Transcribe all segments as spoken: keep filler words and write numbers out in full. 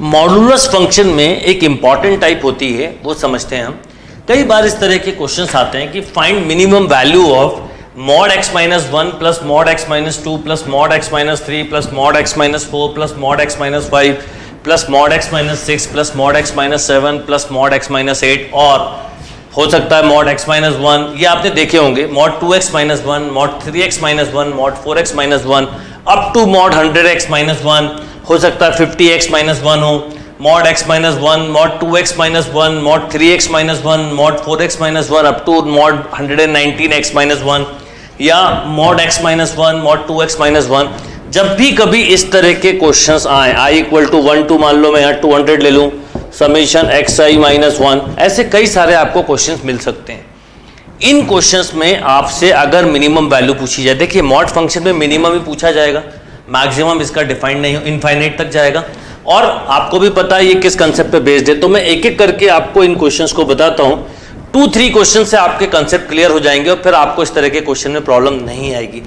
Modulus function में एक important type होती है, वो समझते हैं हम। कई बार इस तरह के क्वेश्चंस आते हैं कि find minimum value of mod x minus one plus mod x minus two plus mod x minus three plus mod x minus four plus mod x minus five plus mod x minus six plus mod x minus seven plus mod x minus eight, और हो सकता है mod x minus one. ये आपने देखे होंगे, mod two x minus one, mod three x minus one, mod four x minus one, up to mod hundred x minus one, हो सकता है फिफ्टी एक्स माइनस वन हो, mod x minus one, mod two x minus one, mod three x minus one, mod four x minus one, up to mod hundred and nineteen x minus one, या mod x minus one, mod two x minus one. जब भी कभी इस तरह के questions आए, i equal to one to मान लो, मैं यहाँ टू हंड्रेड ले लूँ, summation x i minus one, ऐसे कई सारे आपको क्वेश्चंस मिल सकते हैं। इन क्वेश्चंस में आपसे अगर मिनिमम वैल्यू पूछी जाए, देखिए मॉड फंक्शन में मिनिमम ही पूछा जाएगा, मैक्सिमम इसका डिफाइंड नहीं हो, इनफाइनाइट तक जाएगा। और आपको भी पता है ये किस कंसेप्ट पे बेस्ड है, तो मैं एक एक करके आपको इन क्वेश्चंस को बताता हूँ। टू थ्री क्वेश्चन से आपके कंसेप्ट क्लियर हो जाएंगे और फिर आपको इस तरह के क्वेश्चन में प्रॉब्लम नहीं आएगी।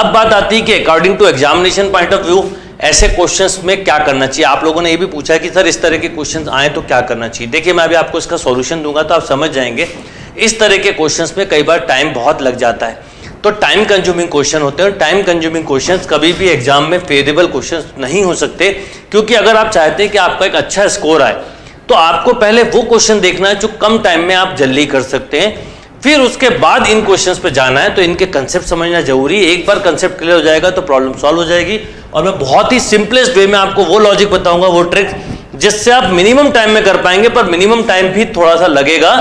अब बात आती है कि according to examination point of view ऐसे क्वेश्चंस में क्या करना चाहिए। आप लोगों ने ये भी पूछा कि सर इस तरह के क्वेश्चंस आए तो क्या करना चाहिए। देखिए मैं अभी आपको इसका सॉल्यूशन दूंगा तो आप समझ जाएंगे। इस तरह के क्वेश्चंस में कई बार टाइम बहुत लग जाता है, तो टाइम कंज्यूमिंग क्वेश्चन होते हैं। टाइम कंज्यूमिंग क्वेश्चंस कभी भी एग्जाम में फेवरेबल क्वेश्चंस नहीं हो सकते, क्योंकि अगर आप चाहते हैं कि आपका एक अच्छा स्कोर आए तो आपको पहले वो क्वेश्चन देखना है जो कम टाइम में आप जल्दी कर सकते हैं, फिर उसके बाद इन क्वेश्चंस पे जाना है। तो इनके कंसेप्ट समझना जरूरी है। एक बार कंसेप्ट क्लियर हो जाएगा तो प्रॉब्लम सॉल्व हो जाएगी। और मैं बहुत ही सिंपलेस्ट वे में आपको वो लॉजिक बताऊंगा, वो ट्रिक जिससे आप मिनिमम टाइम में कर पाएंगे, पर मिनिमम टाइम भी थोड़ा सा लगेगा।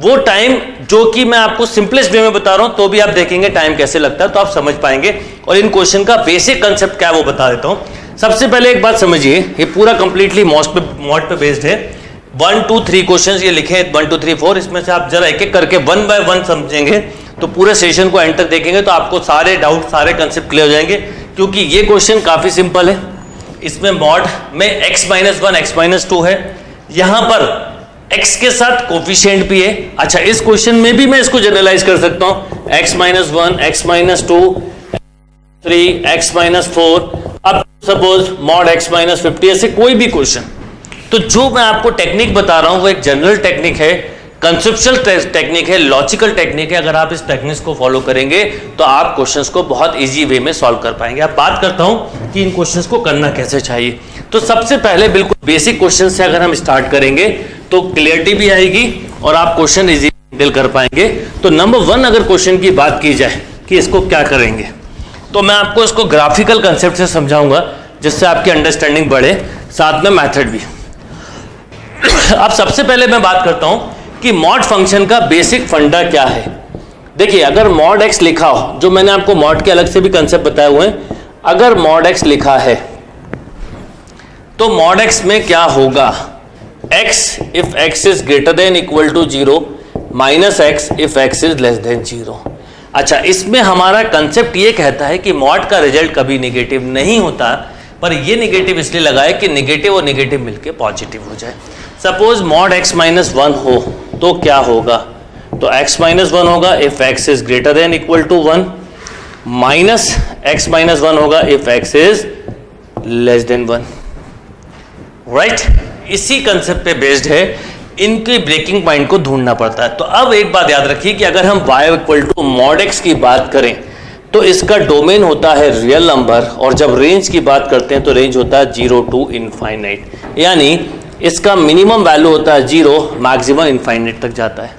वो टाइम जो कि मैं आपको सिंपलेस्ट वे में बता रहा हूं, तो भी आप देखेंगे टाइम कैसे लगता है, तो आप समझ पाएंगे। और इन क्वेश्चन का बेसिक कंसेप्ट क्या है वो बता देता हूं। सबसे पहले एक बात समझिए, ये पूरा कंप्लीटली मॉड पे मॉड पे बेस्ड है। वन टू थ्री क्वेश्चंस ये लिखे हैं, वन टू थ्री फोर, इसमें से आप जरा एक एक करके वन बाय वन समझेंगे तो पूरे सेशन को एंड तक देखेंगे तो आपको सारे डाउट सारे कंसेप्ट क्लियर हो जाएंगे, क्योंकि ये क्वेश्चन काफी सिंपल है। इसमें मॉड में x minus one x minus two है, यहाँ पर x के साथ कोफिशिएंट भी है। अच्छा, इस क्वेश्चन में भी मैं इसको जनरलाइज कर सकता हूं, x minus one x minus two three x minus four, अब suppose mod x minus fifty, ऐसे कोई भी क्वेश्चन। तो जो मैं आपको टेक्निक बता रहा हूं वो एक जनरल टेक्निक है, कंसेप्चुअल टेक्निक है, लॉजिकल टेक्निक है। अगर आप इस टेक्निक को फॉलो करेंगे तो आप क्वेश्चंस को बहुत इजी वे में सॉल्व कर पाएंगे। अब बात करता हूं कि इन क्वेश्चंस को करना कैसे चाहिए। तो सबसे पहले बिल्कुल बेसिक क्वेश्चन से अगर हम स्टार्ट करेंगे तो क्लियरिटी भी आएगी और आप क्वेश्चन इजी हैंडल कर पाएंगे। तो नंबर वन, अगर क्वेश्चन की बात की जाए कि इसको क्या करेंगे, तो मैं आपको इसको ग्राफिकल कंसेप्ट से समझाऊंगा जिससे आपकी अंडरस्टैंडिंग बढ़े, साथ में मेथड भी। अब सबसे पहले मैं बात करता हूं कि मॉड फंक्शन का बेसिक फंडा क्या है। देखिए, अगर मॉड एक्स लिखा हो, जो मैंने आपको मॉड के अलग से भी कंसेप्ट बताए हुए हैं, अगर मॉड एक्स लिखा है तो मॉड एक्स में क्या होगा, x if x is greater than equal to zero minus x if x is less than zero। अच्छा, इसमें हमारा कंसेप्ट ये कहता है कि मॉड का रिजल्ट कभी निगेटिव नहीं होता, पर ये निगेटिव इसलिए लगाए कि निगेटिव और निगेटिव मिलके पॉजिटिव हो जाए। Suppose mod x minus one हो तो क्या होगा, तो x माइनस वन होगा if x is greater than equal to one, minus x minus one होगा if x is less than one, right right? इसी कंसेप्ट पे बेस्ड है। इनके ब्रेकिंग पॉइंट को ढूंढना पड़ता है। तो अब एक बात याद रखिए कि अगर हम y equal to mod x की बात करें तो इसका डोमेन होता है रियल नंबर, और जब रेंज की बात करते हैं तो रेंज होता है जीरो टू इनफाइनाइट, यानी इसका मिनिमम वैल्यू होता है जीरो, मैक्सिमम इनफाइनाइट तक जाता है।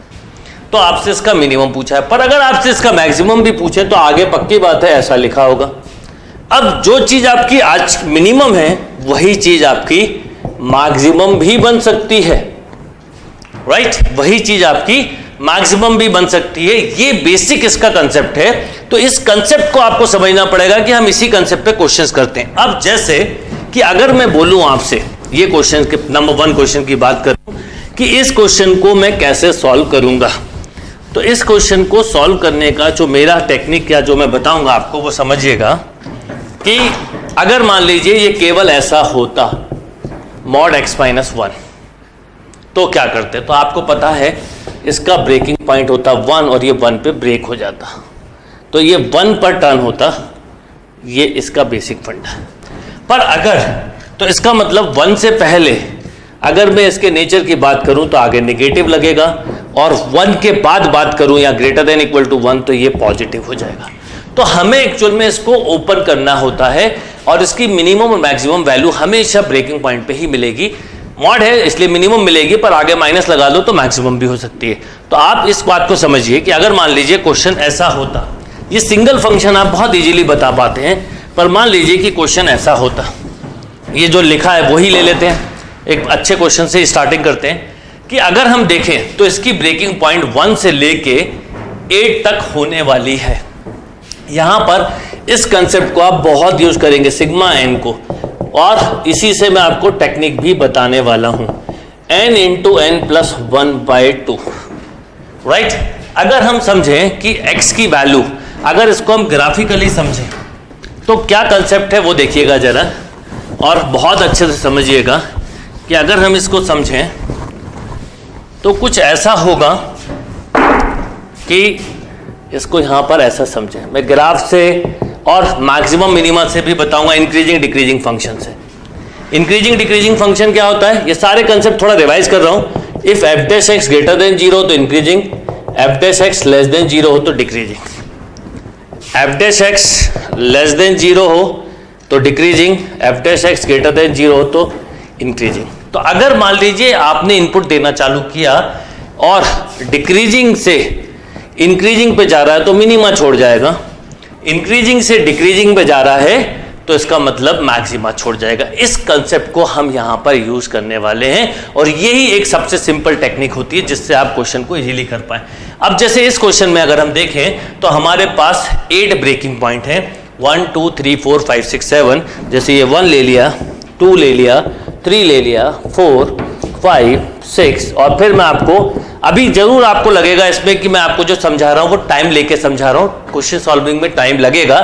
तो आपसे इसका मिनिमम पूछा है, पर अगर आपसे इसका मैक्सिमम भी पूछे तो आगे पक्की बात है ऐसा लिखा होगा। अब जो चीज आपकी आज मिनिमम है वही चीज आपकी मैक्सिमम भी बन सकती है, राइट right? वही चीज आपकी मैक्सिमम भी बन सकती है। ये बेसिक इसका कंसेप्ट है। तो इस कंसेप्ट को आपको समझना पड़ेगा कि हम इसी कंसेप्ट पे क्वेश्चंस करते हैं। अब जैसे कि अगर मैं बोलूं आपसे, ये क्वेश्चन के नंबर वन क्वेश्चन की बात करूं कि इस क्वेश्चन को मैं कैसे सॉल्व करूंगा, तो इस क्वेश्चन को सॉल्व करने का जो मेरा टेक्निक या जो मैं बताऊंगा आपको वो समझिएगा कि अगर मान लीजिए ये केवल ऐसा होता मॉड एक्स माइनस वन तो क्या करते, तो आपको पता है इसका ब्रेकिंग पॉइंट होता वन और ये वन पे ब्रेक हो जाता, तो ये वन पर टर्न होता। ये इसका बेसिक फंडा है। पर अगर तो इसका मतलब वन से पहले अगर मैं इसके नेचर की बात करूं तो आगे नेगेटिव लगेगा, और वन के बाद बात करूं या greater than equal to one तो ये पॉजिटिव हो जाएगा। तो हमें एक्चुअल में इसको ओपन करना होता है और इसकी मिनिमम और मैक्सिमम वैल्यू हमेशा ब्रेकिंग पॉइंट पे ही मिलेगी। मॉड है इसलिए मिनिमम मिलेगी, पर आगे माइनस लगा दो तो मैक्सिमम भी हो सकती है। तो आप इस बात को समझिए कि अगर मान लीजिए क्वेश्चन ऐसा होता, ये सिंगल फंक्शन आप बहुत ईजिली बता पाते हैं, पर मान लीजिए कि क्वेश्चन ऐसा होता, ये जो लिखा है वही ले लेते हैं, एक अच्छे क्वेश्चन से स्टार्टिंग करते हैं कि अगर हम देखें तो इसकी ब्रेकिंग पॉइंट वन से लेके एट तक होने वाली है। यहाँ पर इस कंसेप्ट को आप बहुत यूज़ करेंगे सिग्मा एन को, और इसी से मैं आपको टेक्निक भी बताने वाला हूँ। N into n plus one by two, right. अगर हम समझें कि एक्स की वैल्यू, अगर इसको हम ग्राफिकली समझें तो क्या कंसेप्ट है वो देखिएगा ज़रा, और बहुत अच्छे से समझिएगा कि अगर हम इसको समझें तो कुछ ऐसा होगा कि इसको यहाँ पर ऐसा समझें। मैं ग्राफ से और मैक्सिमम मिनिमा से भी बताऊंगा, इंक्रीजिंग डिक्रीजिंग फंक्शन से। इंक्रीजिंग डिक्रीजिंग फंक्शन क्या होता है, ये सारे कंसेप्ट थोड़ा रिवाइज कर रहा हूँ। If f dash x greater than zero तो increasing, f dash x less than zero हो तो decreasing, f dash x less than zero हो तो decreasing, f dash x greater than zero हो तो इंक्रीजिंग। तो अगर मान लीजिए आपने इनपुट देना चालू किया और डिक्रीजिंग से इंक्रीजिंग पे जा रहा है तो मिनिमा छोड़ जाएगा, इंक्रीजिंग से डिक्रीजिंग पे जा रहा है तो इसका मतलब मैक्सिमा छोड़ जाएगा। इस कंसेप्ट को हम यहाँ पर यूज करने वाले हैं, और यही एक सबसे सिंपल टेक्निक होती है जिससे आप क्वेश्चन को इजीली कर पाए। अब जैसे इस क्वेश्चन में अगर हम देखें तो हमारे पास एट ब्रेकिंग पॉइंट है, one two three four five six seven. जैसे ये वन ले लिया, टू ले लिया, थ्री ले लिया, फोर फाइव सिक्स, और फिर मैं आपको अभी जरूर आपको लगेगा इसमें कि मैं आपको जो समझा रहा हूँ वो टाइम लेके समझा रहा हूँ, क्वेश्चन सॉल्विंग में टाइम लगेगा,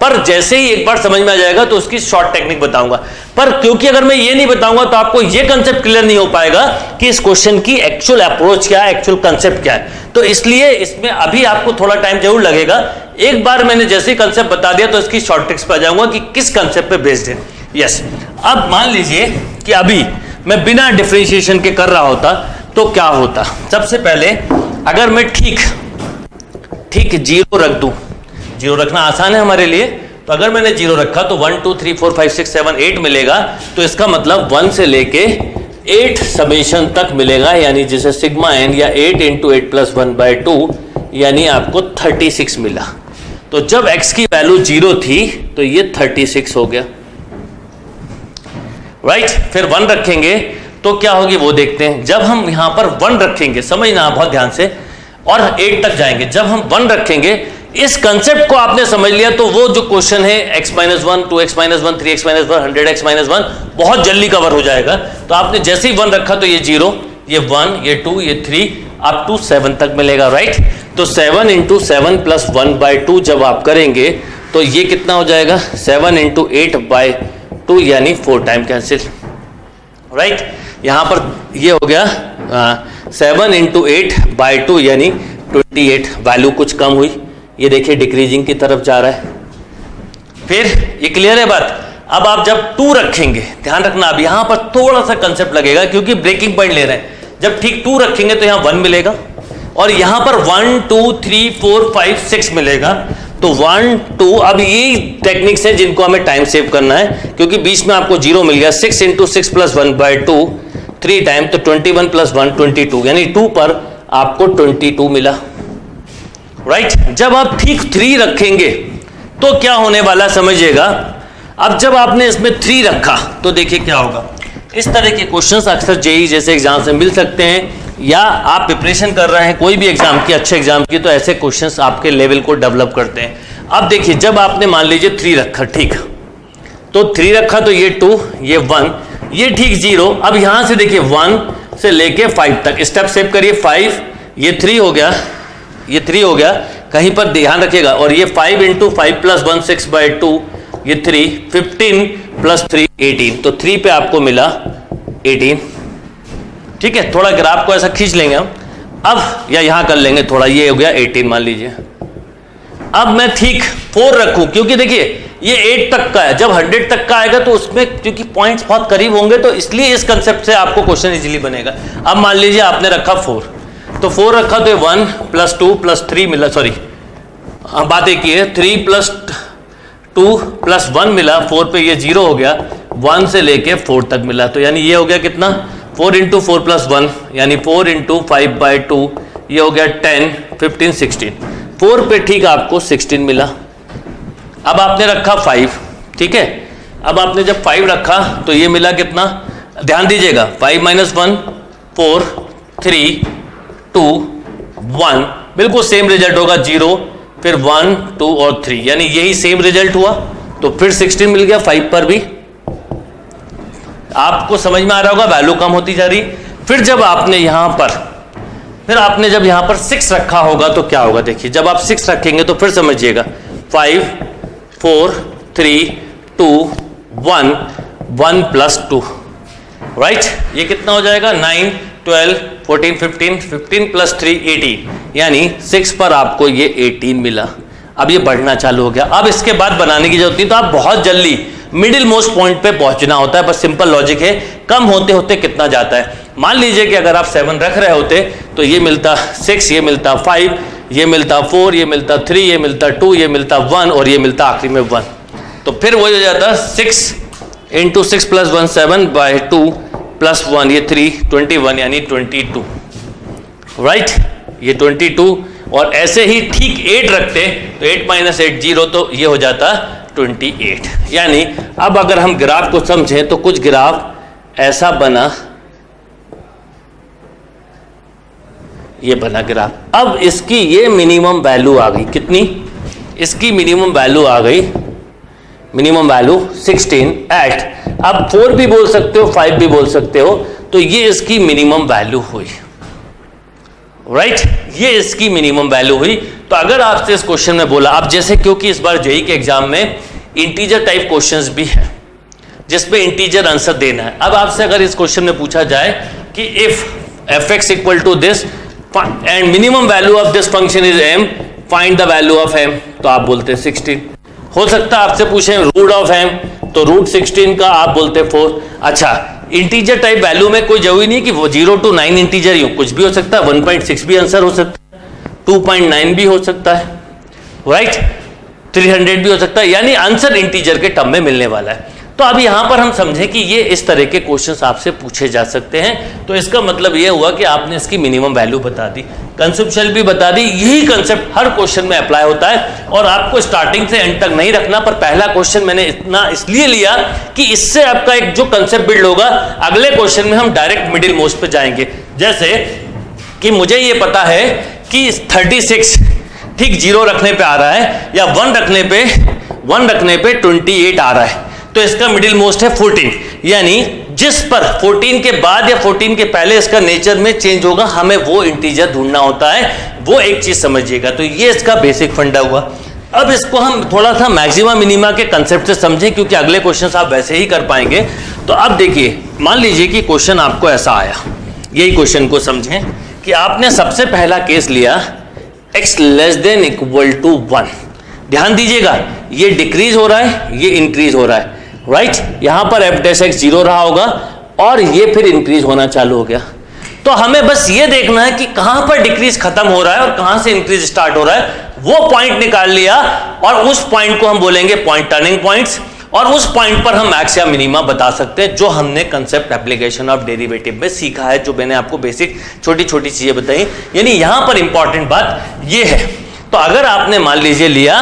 पर जैसे ही एक बार समझ में आ जाएगा तो उसकी शॉर्ट टेक्निक बताऊंगा। पर क्योंकि अगर मैं ये नहीं बताऊंगा तो आपको ये कंसेप्ट क्लियर नहीं हो पाएगा कि इस क्वेश्चन की एक्चुअल अप्रोच क्या है, एक्चुअल कंसेप्ट क्या है। तो इसलिए इसमें अभी आपको थोड़ा टाइम जरूर लगेगा। एक बार मैंने जैसे ही कंसेप्ट बता दिया तो इसकी शॉर्ट ट्रिक्स पर आ जाऊंगा कि किस कंसेप्ट पे बेस्ड है। यस, अब मान लीजिए कि अभी मैं बिना डिफ्रेंशिएशन के कर रहा होता तो क्या होता। सबसे पहले अगर मैं ठीक ठीक जीरो रख दूं, जीरो रखना आसान है हमारे लिए, तो अगर मैंने जीरो रखा तो one two three four five six seven eight मिलेगा। तो इसका मतलब वन से लेके एट समेशन तक मिलेगा, यानी जैसे सिग्मा एन या eight into eight plus one by two, यानी आपको थर्टी सिक्स मिला। तो जब एक्स की वैल्यू जीरो थी तो ये थर्टी सिक्स हो गया, राइट। फिर वन रखेंगे तो क्या होगी वो देखते हैं। जब हम यहाँ पर वन रखेंगे, समझना बहुत ध्यान से, और एट तक जाएंगे। जब हम वन रखेंगे, इस कंसेप्ट को आपने समझ लिया तो वो जो क्वेश्चन है x minus one, two x minus one, three x minus one, hundred x minus one बहुत जल्दी कवर हो जाएगा। तो आपने जैसे ही वन रखा तो ये जीरो, ये वन, ये टू, ये थ्री, अप टू सेवन तक मिलेगा, राइट। तो seven into seven plus one by two जब आप करेंगे तो ये कितना हो जाएगा, seven into eight by two, यानी फोर टाइम कैंसिल, राइट। यहाँ पर ये हो गया seven into eight by two यानी ट्वेंटी एट, वैल्यू कुछ कम हुई, ये देखिए डिक्रीजिंग की तरफ जा रहा है। फिर ये क्लियर है बात। अब आप जब टू रखेंगे, ध्यान रखना, अब यहाँ पर थोड़ा सा कंसेप्ट लगेगा क्योंकि ब्रेकिंग पॉइंट ले रहे हैं। जब ठीक टू रखेंगे तो यहाँ वन मिलेगा और यहाँ पर one two three four five six मिलेगा। तो वन टू, अब ये टेक्निक्स हैं जिनको हमें टाइम सेव करना है क्योंकि बीच में आपको जीरो मिल गया। Six into six plus one by two three time, तो twenty one plus one twenty two, यानी टू पर आपको ट्वेंटी टू मिला, राइट right? जब आप ठीक थ्री रखेंगे तो क्या होने वाला समझिएगा। अब जब आपने इसमें थ्री रखा तो देखिए क्या होगा। इस तरह के क्वेश्चंस अक्सर जेई जैसे एग्जाम से मिल सकते हैं, या आप प्रिपरेशन कर रहे हैं कोई भी एग्जाम की, अच्छे एग्जाम की, तो ऐसे क्वेश्चंस आपके लेवल को डेवलप करते हैं। अब देखिए, जब आपने मान लीजिए थ्री रखा, ठीक, तो थ्री रखा तो ये टू, ये वन, ये ठीक जीरो। अब यहाँ से देखिए वन से लेके फाइव तक स्टेप सेव करिए। फाइव, ये थ्री हो गया, ये थ्री हो गया, कहीं पर ध्यान रखिएगा, और ये five into five plus one six by two, ये three, fifteen plus three eighteen, तो थ्री पे आपको मिला एटीन, ठीक है। थोड़ा ग्राफ को ऐसा खींच लेंगे हम अब, या यहाँ कर लेंगे थोड़ा, ये हो गया एटीन मान लीजिए। अब मैं ठीक फोर रखूं, क्योंकि देखिए ये एट तक का है, जब हंड्रेड तक का आएगा तो उसमें क्योंकि पॉइंट्स बहुत करीब होंगे तो इसलिए इस कंसेप्ट से आपको क्वेश्चन इजीली बनेगा। अब मान लीजिए आपने रखा फोर, तो फोर रखा तो one plus two plus three मिला, सॉरी बात एक ही है, three plus two plus one मिला, फोर पे ये जीरो हो गया, वन से लेके फोर तक मिला, तो यानी ये हो गया कितना, four into four plus one यानी four into five by two, ये हो गया टेन, फिफ्टीन, सिक्सटीन। फोर पे ठीक आपको सिक्सटीन मिला। अब आपने रखा फाइव, ठीक है, अब आपने जब फाइव रखा तो ये मिला कितना, ध्यान दीजिएगा, five minus one four, three two one, बिल्कुल सेम रिजल्ट होगा, जीरो फिर वन टू और थ्री, यानी यही सेम रिजल्ट हुआ, तो फिर सिक्सटीन मिल गया फाइव पर भी। आपको समझ में आ रहा होगा वैल्यू कम होती जा रही। फिर जब आपने यहाँ पर फिर आपने जब यहाँ पर सिक्स रखा होगा तो क्या होगा, देखिए जब आप सिक्स रखेंगे तो फिर समझिएगा, five four three two one, one plus two, right, ये कितना हो जाएगा, nine twelve fourteen fifteen, fifteen plus three eighteen, यानी सिक्स पर आपको ये एटीन मिला। अब ये बढ़ना चालू हो गया। अब इसके बाद बनाने की जरूरत नहीं, तो आप बहुत जल्दी मिडिल मोस्ट पॉइंट पे पहुंचना होता है, बस सिंपल लॉजिक है, कम होते होते कितना जाता है। मान लीजिए कि अगर आप सेवन रख रहे होते तो ये मिलता सिक्स, ये मिलता फाइव, ये मिलता फोर, ये मिलता थ्री, ये मिलता टू, ये मिलता वन और ये मिलता आखिरी में वन, तो फिर वही हो जाता six into six plus one seven by two plus one ये थ्री, ट्वेंटी वन यानी ट्वेंटी टू, राइट, ये ट्वेंटी टू। और ऐसे ही ठीक एट रखते तो एट माइनस एट जीरो, तो ये हो जाता ट्वेंटी एट। यानी अब अगर हम ग्राफ को समझें तो कुछ ग्राफ ऐसा बना, ये बना ग्राफ। अब इसकी ये मिनिमम वैल्यू आ गई, कितनी, इसकी मिनिमम वैल्यू आ गई, मिनिमम वैल्यू सिक्सटीन एट। आप फोर भी बोल सकते हो, फाइव भी बोल सकते हो, तो ये इसकी मिनिमम वैल्यू हुई, राइट right? ये इसकी मिनिमम वैल्यू हुई। तो अगर आपसे इस क्वेश्चन में बोला, आप जैसे क्योंकि इस बार जेई के एग्जाम में इंटीजर टाइप क्वेश्चंस भी है जिसमें इंटीजर आंसर देना है, अब आपसे अगर इस क्वेश्चन में पूछा जाए कि if f x equal to this and minimum value of this function is m, find the value of m, तो आप बोलते हैं सिक्सटीन। हो सकता है आपसे पूछे रूट ऑफ एम, तो रूट सिक्सटीन का आप बोलते फोर। अच्छा, इंटीजर टाइप वैल्यू में कोई जरूरी नहीं कि वो जीरो टू नाइन इंटीजर ही हो, कुछ भी हो सकता है, वन पॉइंट सिक्स भी आंसर हो सकता है, टू पॉइंट नाइन भी हो सकता है, राइट, थ्री हंड्रेड भी हो सकता है, यानी आंसर इंटीजर के टर्म में मिलने वाला है। तो अब यहाँ पर हम समझें कि ये इस तरह के क्वेश्चंस आपसे पूछे जा सकते हैं। तो इसका मतलब ये हुआ कि आपने इसकी मिनिमम वैल्यू बता दी, कंसेप्चुअल भी बता दी। यही कंसेप्ट हर क्वेश्चन में अप्लाई होता है और आपको स्टार्टिंग से एंड तक नहीं रखना, पर पहला क्वेश्चन मैंने इतना इसलिए लिया कि इससे आपका एक जो कंसेप्ट बिल्ड होगा, अगले क्वेश्चन में हम डायरेक्ट मिडिल मोस्ट पे जाएंगे। जैसे कि मुझे ये पता है कि थर्टी सिक्स ठीक जीरो रखने पे आ रहा है या वन रखने पे वन रखने पे ट्वेंटी एट आ रहा है, तो इसका मिडिल मोस्ट है फोर्टीन, यानी जिस पर फोर्टीन के बाद या फोर्टीन के पहले इसका नेचर में चेंज होगा, हमें वो इंटीजर ढूंढना होता है, वो एक चीज समझिएगा। तो ये इसका बेसिक फंडा हुआ। अब इसको हम थोड़ा सा मैक्सिमा मिनिमा के कंसेप्ट से समझें, क्योंकि अगले क्वेश्चन आप वैसे ही कर पाएंगे। तो अब देखिए, मान लीजिए कि क्वेश्चन आपको ऐसा आया, यही क्वेश्चन को समझें कि आपने सबसे पहला केस लिया x less than equal to one. ध्यान दीजिएगा, ये डिक्रीज हो रहा है, ये इंक्रीज हो रहा है, राइट right? यहां पर एफ डैश एक्स जीरो रहा होगा और ये फिर इंक्रीज होना चालू हो गया। तो हमें बस ये देखना है कि कहां पर डिक्रीज खत्म हो रहा है और कहां से इंक्रीज स्टार्ट हो रहा है, वो पॉइंट निकाल लिया और उस पॉइंट को हम बोलेंगे पॉइंट टर्निंग पॉइंट्स, और उस पॉइंट पर हम मैक्स या मिनिमा बता सकते हैं, जो हमने कंसेप्ट एप्लीकेशन ऑफ डेरिवेटिव में सीखा है, जो मैंने आपको बेसिक छोटी छोटी चीजें बताई। यानी यहां पर इंपॉर्टेंट बात यह है। तो अगर आपने मान लीजिए लिया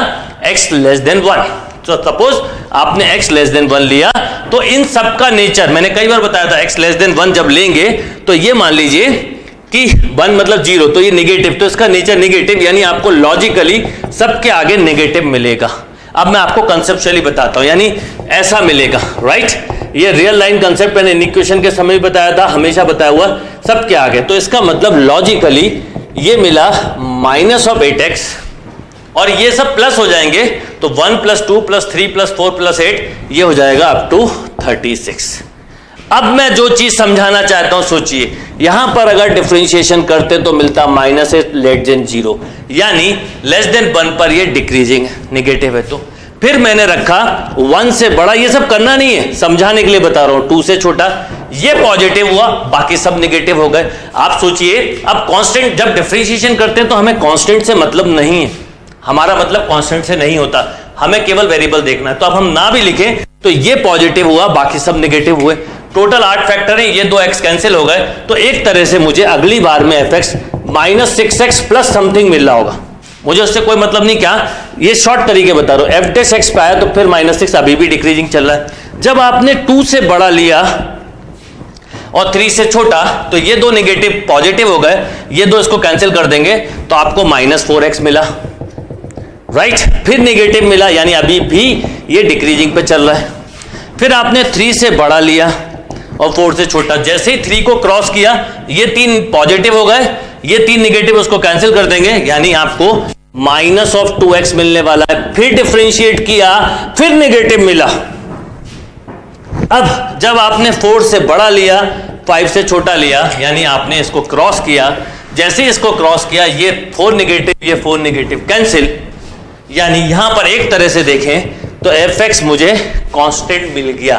एक्स लेस देन वन, तो सपोज आपने x लेस देन वन लिया, तो इन सब का नेचर मैंने कई बार बताया था, x लेस देन वन जब लेंगे तो ये मान लीजिए कि वन मतलब जीरो, तो ये नेगेटिव, तो इसका नेचर नेगेटिव, यानी आपको लॉजिकली सबके आगे नेगेटिव मिलेगा। अब मैं आपको कंसेप्चुअली बताता हूं, यानी ऐसा मिलेगा, राइट। ये रियल लाइन कंसेप्ट मैंने इक्वेशन के समय बताया था, हमेशा बताया हुआ, सबके आगे, तो इसका मतलब लॉजिकली ये मिला माइनस ऑफ एट एक्स और ये सब प्लस हो जाएंगे, तो one plus two plus three plus four plus eight, ये हो जाएगा अप टू थर्टी सिक्स। अब मैं जो चीज समझाना चाहता हूं सोचिए, यहां पर अगर डिफ्रेंशिएशन करते तो मिलता minus is less than zero, यानी लेस देन वन पर ये डिक्रीजिंग नेगेटिव है। तो फिर मैंने रखा वन से बड़ा, ये सब करना नहीं है, समझाने के लिए बता रहा हूं, टू से छोटा, ये पॉजिटिव हुआ, बाकी सब नेगेटिव हो गए। आप सोचिए अब कांस्टेंट जब डिफ्रेंशिएशन करते हैं तो हमें कांस्टेंट से मतलब नहीं है, हमारा मतलब कांस्टेंट से नहीं होता, हमें केवल वेरिएबल देखना है। तो अब हम ना भी लिखें तो ये पॉजिटिव हुआ, बाकी सब नेगेटिव हुए, टोटल आठ फैक्टर है, ये दो एक्स कैंसिल हो गए। तो एक तरह से मुझे अगली बार में f x minus six x plus something मिल रहा होगा, मुझे उससे कोई मतलब नहीं। क्या ये शॉर्ट तरीके बता रहा हूं, एफ डेस एक्स पाया तो फिर माइनस सिक्स, अभी भी डिक्रीजिंग चल रहा है। जब आपने टू से बड़ा लिया और थ्री से छोटा तो ये दो नेगेटिव पॉजिटिव हो गए, ये दो इसको कैंसिल कर देंगे तो आपको माइनस फोर एक्स मिला, राइट right? फिर नेगेटिव मिला, यानी अभी भी ये डिक्रीजिंग पे चल रहा है। फिर आपने थ्री से बड़ा लिया और फोर से छोटा, जैसे ही थ्री को क्रॉस किया ये तीन पॉजिटिव हो गए, ये तीन नेगेटिव, उसको कैंसिल कर देंगे, यानी आपको माइनस ऑफ टू एक्स मिलने वाला है। फिर डिफ्रेंशिएट किया, फिर नेगेटिव मिला। अब जब आपने फोर से बड़ा लिया, फाइव से छोटा लिया, यानी आपने इसको क्रॉस किया, जैसे ही इसको क्रॉस किया ये फोर नेगेटिव, ये फोर नेगेटिव कैंसिल, यानी यहां पर एक तरह से देखें तो एफ एक्स मुझे कांस्टेंट मिल गया।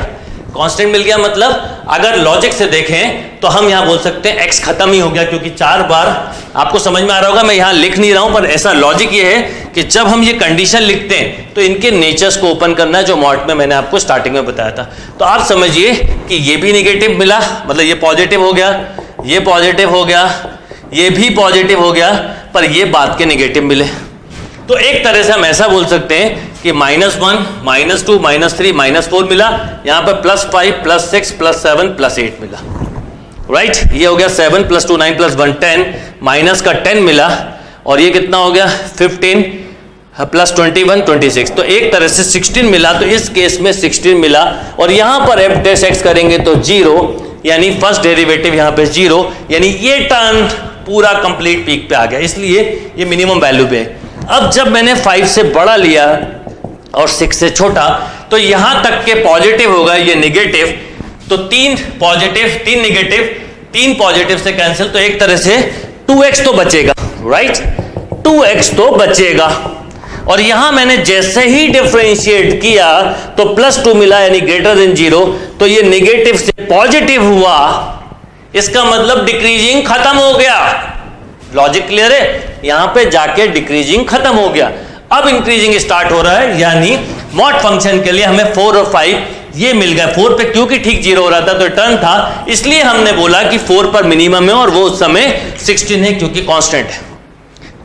कांस्टेंट मिल गया मतलब अगर लॉजिक से देखें तो हम यहां बोल सकते हैं एक्स खत्म ही हो गया, क्योंकि चार बार आपको समझ में आ रहा होगा, मैं यहां लिख नहीं रहा हूं, पर ऐसा लॉजिक ये है कि जब हम ये कंडीशन लिखते हैं तो इनके नेचर्स को ओपन करना है, जो मॉट में मैंने आपको स्टार्टिंग में बताया था। तो आप समझिए कि ये भी निगेटिव मिला, मतलब ये पॉजिटिव हो गया, ये पॉजिटिव हो गया, ये भी पॉजिटिव हो गया, पर ये बात के निगेटिव मिले। तो एक तरह से हम ऐसा बोल सकते हैं कि minus one, minus two, minus three, minus four मिला, यहाँ पर plus five, plus six, plus seven, plus eight मिला, राइट right? ये हो गया seven plus two nine plus one ten, minus का टेन मिला, और ये कितना हो गया fifteen plus twenty one twenty six, तो एक तरह से सिक्सटीन मिला। तो इस केस में सिक्सटीन मिला और यहाँ पर एफ डैश एक्स करेंगे तो जीरो, यानी फर्स्ट डेरिवेटिव यहाँ पे जीरो, यानी ये टर्न पूरा कंप्लीट पीक पे आ गया, इसलिए ये मिनिमम वैल्यू पे है। अब जब मैंने फाइव से बड़ा लिया और सिक्स से छोटा तो यहां तक के पॉजिटिव होगा, ये नेगेटिव, तो तीन पॉजिटिव, तीन नेगेटिव, तीन पॉजिटिव से कैंसिल, तो एक तरह से टू एक्स तो बचेगा, राइट right? टू एक्स तो बचेगा। और यहां मैंने जैसे ही डिफ्रेंशिएट किया तो प्लस टू मिला, यानी ग्रेटर देन जीरो, तो ये नेगेटिव से पॉजिटिव हुआ, इसका मतलब डिक्रीजिंग खत्म हो गया। लॉजिक क्लियर है? यहां पे जाके डिक्रीजिंग खत्म हो गया, अब इंक्रीजिंग स्टार्ट हो रहा है, यानी मॉड फंक्शन के लिए हमें फोर और फाइव ये मिल गया। फोर पे क्योंकि ठीक जीरो हो रहा था तो टर्न था, इसलिए हमने बोला कि फोर पर मिनिमम है और वो उस समय सिक्सटीन है क्योंकि कांस्टेंट है।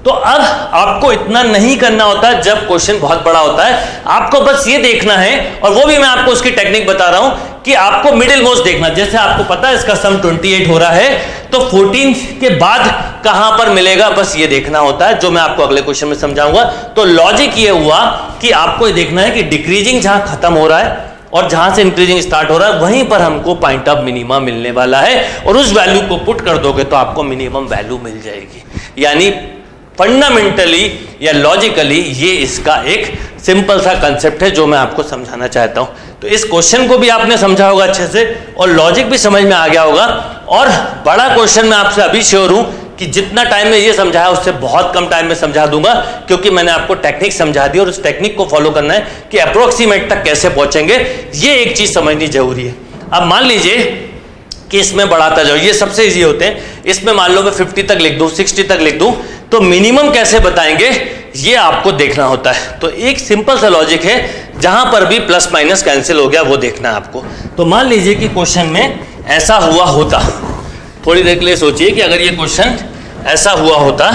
तो अब आपको इतना नहीं करना होता जब क्वेश्चन बहुत बड़ा होता है, आपको बस ये देखना है, और वो भी मैं आपको उसकी टेक्निक बता रहा हूं कि आपको मिडिल मोस्ट देखना। जैसे आपको पता है इसका सम अट्ठाईस हो रहा है तो चौदह के बाद कहां पर मिलेगा, बस ये देखना होता है, जो मैं आपको अगले क्वेश्चन में समझाऊंगा। तो लॉजिक ये हुआ कि आपको ये देखना है कि डिक्रीजिंग जहां खत्म हो रहा है और जहां से इंक्रीजिंग स्टार्ट हो रहा है वहीं पर हमको पॉइंट ऑफ मिनिमा मिलने वाला है, और उस वैल्यू को पुट कर दोगे तो आपको मिनिमम वैल्यू मिल जाएगी। यानी फंडामेंटली या लॉजिकली ये इसका एक सिंपल सा कंसेप्ट है जो मैं आपको समझाना चाहता हूं। तो इस क्वेश्चन को भी आपने समझा होगा अच्छे से और लॉजिक भी समझ में आ गया होगा, और बड़ा क्वेश्चन मैं आपसे अभी श्योर हूं कि जितना टाइम में ये समझाया उससे बहुत कम टाइम में समझा दूंगा, क्योंकि मैंने आपको टेक्निक समझा दी और उस टेक्निक को फॉलो करना है कि अप्रोक्सीमेट तक कैसे पहुंचेंगे, ये एक चीज समझनी जरूरी है। अब मान लीजिए कि इसमें बढ़ाता जाओ, ये सबसे इजी होते हैं, इसमें मान लो मैं फिफ्टी तक लिख दूं, सिक्सटी तक लिख दूं, तो मिनिमम कैसे बताएंगे ये आपको देखना होता है। तो एक सिंपल सा लॉजिक है, जहां पर भी प्लस माइनस कैंसिल हो गया वो देखना है आपको। तो मान लीजिए कि क्वेश्चन में ऐसा हुआ होता, थोड़ी देर के लिए सोचिए कि अगर ये क्वेश्चन ऐसा हुआ होता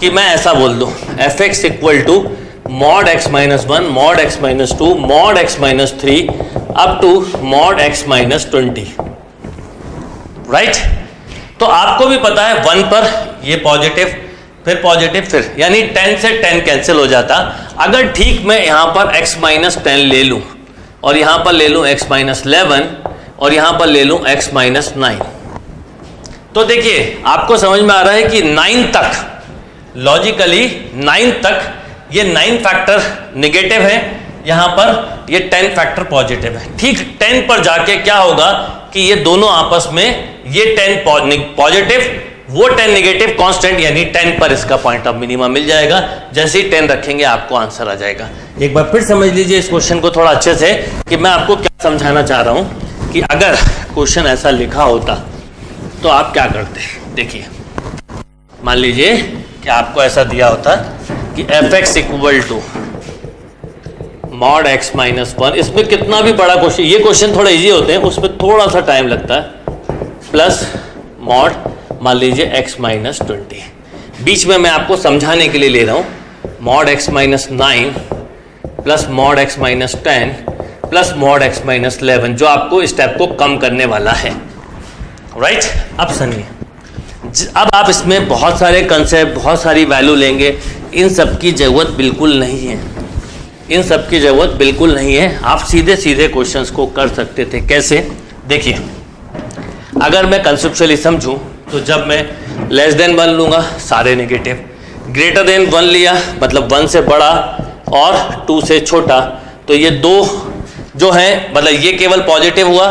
कि मैं ऐसा बोल दूं f x equal to mod x minus one, mod x minus two, mod x minus three up to mod x minus twenty, right. तो आपको भी पता है वन पर ये पॉजिटिव, फिर पॉजिटिव, फिर यानी टेन से टेन कैंसिल हो जाता। अगर ठीक मैं यहाँ पर x माइनस टेन ले लूँ और यहाँ पर ले लूँ x माइनस इलेवन और यहाँ पर ले लूँ x माइनस नाइन, तो देखिए आपको समझ में आ रहा है कि नाइन तक लॉजिकली नाइन तक ये नाइन फैक्टर नेगेटिव है, यहाँ पर ये टेन फैक्टर पॉजिटिव है। ठीक टेन पर जाके क्या होगा कि ये दोनों आपस में ये टेन पॉजिटिव वो टेन नेगेटिव कांस्टेंट यानी टेन पर इसका पॉइंट ऑफ मिनिमा मिल जाएगा। जैसे ही टेन रखेंगे आपको आंसर आ जाएगा। एक बार फिर समझ लीजिए इस क्वेश्चन को थोड़ा अच्छे से कि मैं आपको क्या समझाना चाह रहा हूँ कि अगर क्वेश्चन ऐसा लिखा होता तो आप क्या करते हैं। देखिए मान लीजिए कि आपको ऐसा दिया होता कि f x equal to mod x minus one, इसमें कितना भी बड़ा क्वेश्चन, ये क्वेश्चन थोड़ा इजी होते हैं उसमें थोड़ा सा टाइम लगता है, प्लस मॉड मान लीजिए एक्स माइनस ट्वेंटी। बीच में मैं आपको समझाने के लिए ले रहा हूँ mod x minus nine plus mod x minus ten plus mod x minus eleven जो आपको स्टेप को कम करने वाला है। Right right? अब सुनिए, अब आप इसमें बहुत सारे कंसेप्ट बहुत सारी वैल्यू लेंगे, इन सब की ज़रूरत बिल्कुल नहीं है, इन सब की ज़रूरत बिल्कुल नहीं है। आप सीधे सीधे क्वेश्चंस को कर सकते थे। कैसे? देखिए अगर मैं कंसेप्चुअली समझूं तो जब मैं लेस देन वन लूँगा सारे नेगेटिव, ग्रेटर देन वन लिया मतलब वन से बड़ा और टू से छोटा, तो ये दो जो है मतलब ये केवल पॉजिटिव हुआ,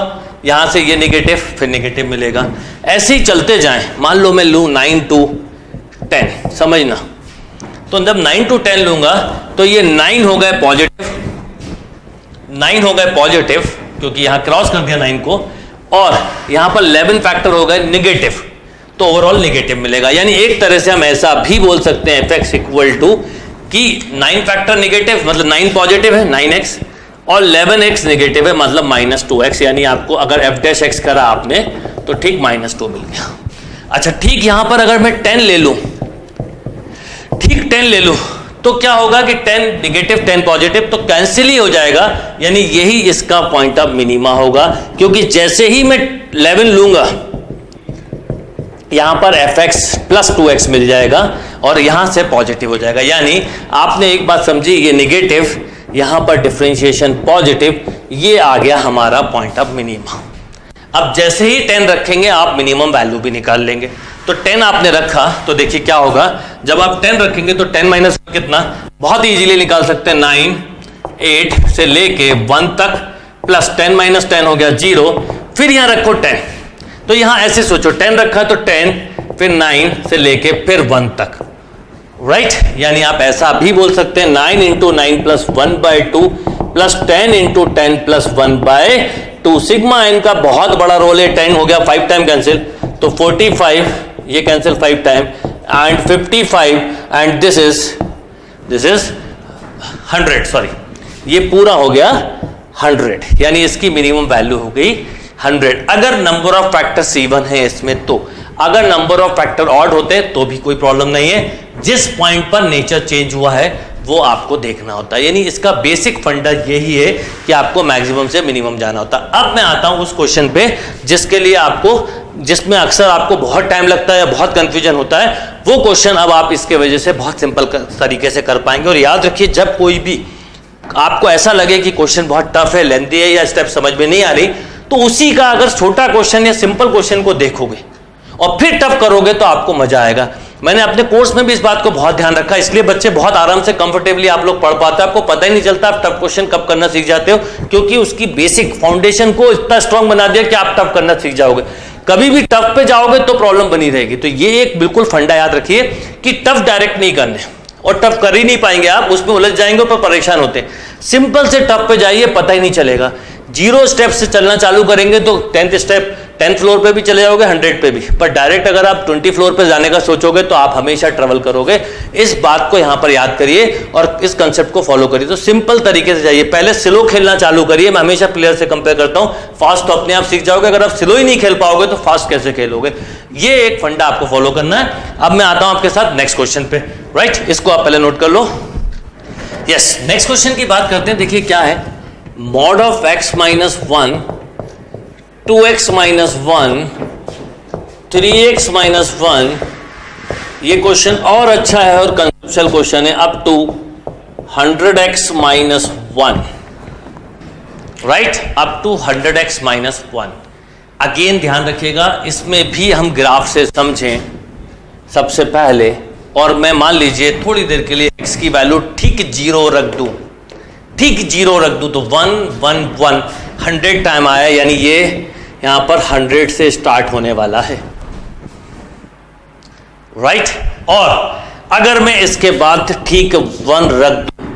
यहाँ से ये नेगेटिव फिर नेगेटिव मिलेगा, ऐसे ही चलते जाएं। मान लो मैं लूँ नाइन टू टेन, समझना, तो जब नाइन टू टेन लूँगा तो ये नाइन हो गए पॉजिटिव, नाइन हो गए पॉजिटिव क्योंकि यहाँ क्रॉस कर दिया नाइन को, और यहाँ पर इलेवन फैक्टर हो गए नेगेटिव, तो ओवरऑल नेगेटिव मिलेगा। यानी एक तरह से हम ऐसा भी बोल सकते हैं एफ एक्स इक्वल टू कि नाइन फैक्टर नेगेटिव मतलब नाइन पॉजिटिव है नाइन एक्स और इलेवन एक्स नेगेटिव है मतलब माइनस टू एक्स, यानी आपको अगर एफ डैश एक्स करा आपने तो ठीक माइनस टू मिल गया। अच्छा ठीक यहाँ पर अगर मैं टेन ले लूँ, ठीक टेन ले लूँ तो क्या होगा कि टेन नेगेटिव टेन पॉजिटिव तो कैंसिल ही हो जाएगा, यानी यही इसका पॉइंट ऑफ मिनिमा होगा। क्योंकि जैसे ही मैं इलेवन लूँगा यहाँ पर f x plus two x मिल जाएगा और यहाँ से पॉजिटिव हो जाएगा। यानी आपने एक बात समझी, ये नेगेटिव यहाँ पर डिफ्रेंशिएशन पॉजिटिव, ये आ गया हमारा पॉइंट ऑफ मिनिमा। अब जैसे ही टेन रखेंगे आप मिनिमम वैल्यू भी निकाल लेंगे, तो टेन आपने रखा तो देखिए क्या होगा, जब आप टेन रखेंगे तो टेन माइनस कितना बहुत इजीली निकाल सकते हैं, नाइन एट से लेके वन तक, प्लस टेन माइनस टेन हो गया जीरो, फिर यहाँ रखो टेन, तो यहाँ ऐसे सोचो टेन रखा तो टेन फिर नाइन से लेके फिर वन तक। Right right? यानी आप ऐसा भी बोल सकते हैं nine into nine plus one by two plus ten into ten plus one by two, sigma इनका बहुत बड़ा रोल है, टेन हो गया फाइव टाइम कैंसिल तो फोर्टी फाइव, ये cancel five time and fifty five and this is this is hundred, sorry ये पूरा हो गया हंड्रेड, यानी इसकी मिनिमम वैल्यू हो गई हंड्रेड। अगर नंबर ऑफ फैक्टर्स इवन है इसमें तो, अगर नंबर ऑफ फैक्टर ऑड होते तो भी कोई प्रॉब्लम नहीं है। जिस पॉइंट पर नेचर चेंज हुआ है वो आपको देखना होता है, यानी इसका बेसिक फंडा यही है कि आपको मैक्सिमम से मिनिमम जाना होता है। अब मैं आता हूँ उस क्वेश्चन पे जिसके लिए आपको, जिसमें अक्सर आपको बहुत टाइम लगता है या बहुत कंफ्यूजन होता है, वो क्वेश्चन अब आप इसके वजह से बहुत सिंपल तरीके से कर पाएंगे। और याद रखिए जब कोई भी आपको ऐसा लगे कि क्वेश्चन बहुत टफ है, लेंथी है या स्टेप समझ में नहीं आ रही, तो उसी का अगर छोटा क्वेश्चन या सिंपल क्वेश्चन को देखोगे और फिर टफ करोगे तो आपको मजा आएगा। मैंने अपने कोर्स में भी इस बात को बहुत ध्यान रखा, इसलिए बच्चे बहुत आराम से कंफर्टेबली आप लोग पढ़ पाते हैं, आपको पता ही नहीं चलता आप टफ क्वेश्चन कब करना सीख जाते हो, क्योंकि उसकी बेसिक फाउंडेशन को इतना स्ट्रांग बना दिया कि आप टफ करना सीख जाओगे। कभी भी टफ पे जाओगे तो प्रॉब्लम बनी रहेगी। तो ये एक बिल्कुल फंडा याद रखिए कि टफ डायरेक्ट नहीं करने और टफ कर ही नहीं पाएंगे आप, उसमें उलझ जाएंगे पर परेशान होते हैं। सिंपल से टफ पे जाइए, पता ही नहीं चलेगा, जीरो स्टेप से चलना चालू करेंगे तो टेंथ स्टेप टेंथ फ्लोर पे भी चले जाओगे, हंड्रेड पे भी, पर डायरेक्ट अगर आप ट्वेंटी फ्लोर पे जाने का सोचोगे तो आप हमेशा ट्रेवल करोगे। इस बात को यहाँ पर याद करिए और इस कंसेप्ट को फॉलो करिए। तो सिंपल तरीके से जाइए, पहले स्लो खेलना चालू करिए। मैं हमेशा प्लेयर से कंपेयर करता हूँ, फास्ट तो अपने आप सीख जाओगे, अगर आप स्लो ही नहीं खेल पाओगे तो फास्ट कैसे खेलोगे। ये एक फंडा आपको फॉलो करना है। अब मैं आता हूँ आपके साथ नेक्स्ट क्वेश्चन पे। Right right? इसको आप पहले नोट कर लो। यस, नेक्स्ट क्वेश्चन की बात करते हैं। देखिए क्या है, mod of x minus one, two x minus one, three x minus one, ये क्वेश्चन और अच्छा है और कंसेप्चुअल क्वेश्चन है, up to hundred x minus one. Right, up to hundred x minus one. Again ध्यान रखिएगा, इसमें भी हम ग्राफ से समझें सबसे पहले, और मैं मान लीजिए थोड़ी देर के लिए एक्स की वैल्यू ठीक जीरो रख दूं, ठीक जीरो रख दूं तो one one one hundred time आया, यानी ये यहाँ पर हंड्रेड से स्टार्ट होने वाला है, राइट right? और अगर मैं इसके बाद ठीक वन रख दूं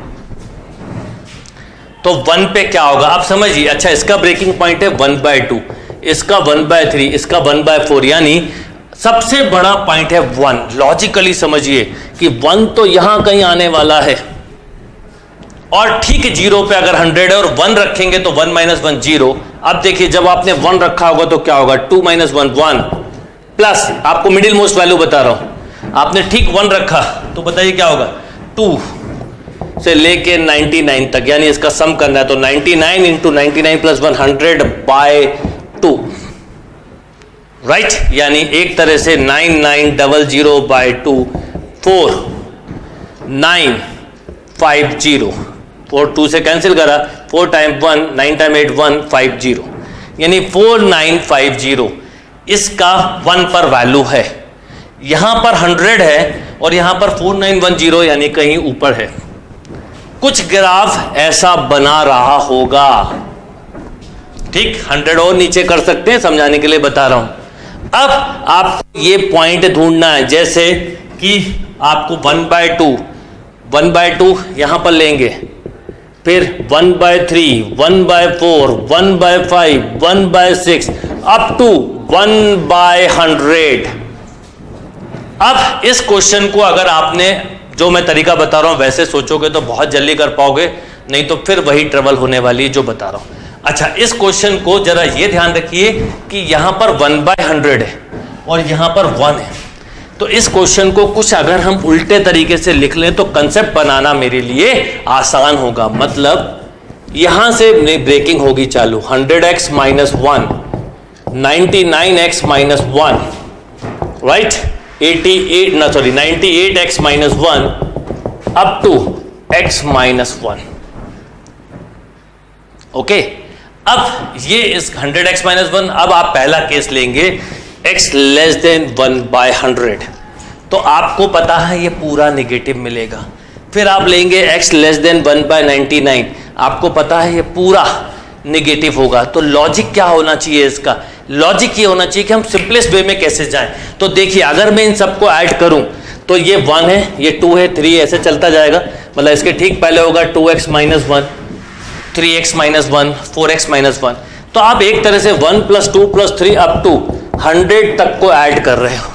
तो वन पे क्या होगा आप समझिए। अच्छा, इसका ब्रेकिंग पॉइंट है वन बाय टू, इसका वन बाय थ्री, इसका वन बाय फोर, यानी सबसे बड़ा पॉइंट है वन। लॉजिकली समझिए कि वन तो यहां कहीं आने वाला है, और ठीक जीरो पे अगर हंड्रेड है और वन रखेंगे तो वन माइनस वन जीरो। अब देखिए जब आपने वन रखा होगा तो क्या होगा, two minus one one, plus आपको मिडिल मोस्ट वैल्यू बता रहा हूं, आपने ठीक वन रखा तो बताइए क्या होगा, टू से लेके निन्यानवे तक, यानी इसका सम करना है तो निन्यानवे इंटू निन्यानवे plus one hundred by two, right. यानी एक तरह से nine nine double zero by two, four nine five zero, four two से कैंसिल करा, four time one, nine time eight one, five zero, यानी फोर नाइन फाइव जीरो। इसका one पर value है, यहां पर हंड्रेड है और यहां पर फोर नाइन वन जीरो, यानी कहीं ऊपर है। कुछ ग्राफ ऐसा बना रहा होगा, ठीक, हंड्रेड और नीचे कर सकते हैं, समझाने के लिए बता रहा हूं। अब आपको ये पॉइंट ढूंढना है, जैसे कि आपको one by two one by two यहां पर लेंगे, फिर one by three, one by four, one by five, one by six, up to one by hundred. अब इस क्वेश्चन को अगर आपने जो मैं तरीका बता रहा हूं वैसे सोचोगे तो बहुत जल्दी कर पाओगे, नहीं तो फिर वही ट्रबल होने वाली है जो बता रहा हूं। अच्छा, इस क्वेश्चन को जरा ये ध्यान रखिए कि यहां पर वन बाय हंड्रेड है और यहां पर वन है, तो इस क्वेश्चन को कुछ अगर हम उल्टे तरीके से लिख लें तो कंसेप्ट बनाना मेरे लिए आसान होगा। मतलब यहां से ब्रेकिंग होगी चालू, hundred x minus one, ninety nine x minus one, right, eighty eight ना sorry ninety eight x minus one up to x minus one, okay. अब ये इस हंड्रेड एक्स माइनस वन, अब आप पहला केस लेंगे x less than one by hundred, तो आपको पता है ये पूरा नेगेटिव मिलेगा। फिर आप लेंगे x less than one by ninety nine, आपको पता है ये पूरा नेगेटिव होगा। तो लॉजिक क्या होना चाहिए, इसका लॉजिक ये होना चाहिए कि हम सिंपलेस्ट वे में कैसे जाएं। तो देखिए अगर मैं इन सबको ऐड करूं तो ये वन है, ये टू है, थ्री, ऐसे चलता जाएगा। मतलब इसके ठीक पहले होगा two x minus one, three x minus one, four x minus one, तो आप एक तरह से one plus two plus three up to hundred तक को ऐड कर रहे हो।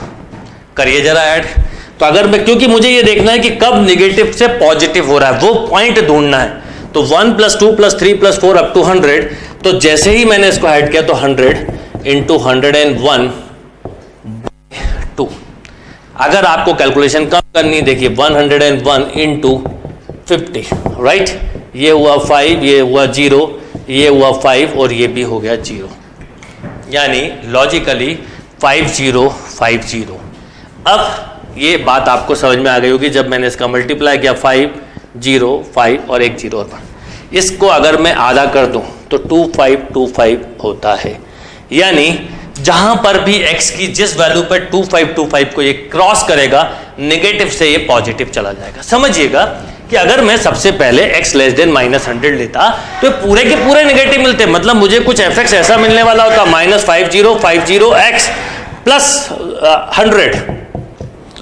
करिए जरा ऐड, तो अगर मैं, क्योंकि मुझे ये देखना है कि कब निगेटिव से पॉजिटिव हो रहा है, वो पॉइंट ढूंढना है। तो one plus two plus three plus four up to hundred, तो जैसे ही मैंने इसको ऐड किया तो hundred into hundred and one two. अगर आपको कैलकुलेशन कम करनी, देखिए one hundred and one into fifty, right, ये हुआ फाइव, ये हुआ जीरो, ये हुआ फाइव और ये भी हो गया जीरो, यानी logically five zero five zero. अब ये बात आपको समझ में आ गई होगी जब मैंने इसका मल्टीप्लाई किया, फाइव जीरो फाइव और एक जीरो और वन, इसको अगर मैं आधा कर दूं तो टू फाइव टू फाइव होता है। यानी जहां पर भी x की जिस वैल्यू पर टू फाइव टू फाइव को ये क्रॉस करेगा, नेगेटिव से ये पॉजिटिव चला जाएगा। समझिएगा कि अगर मैं सबसे पहले x less than minus hundred लेता तो पूरे के पूरे नेगेटिव मिलते, मतलब मुझे कुछ एफेक्ट ऐसा मिलने वाला होता, minus five zero five zero x plus hundred,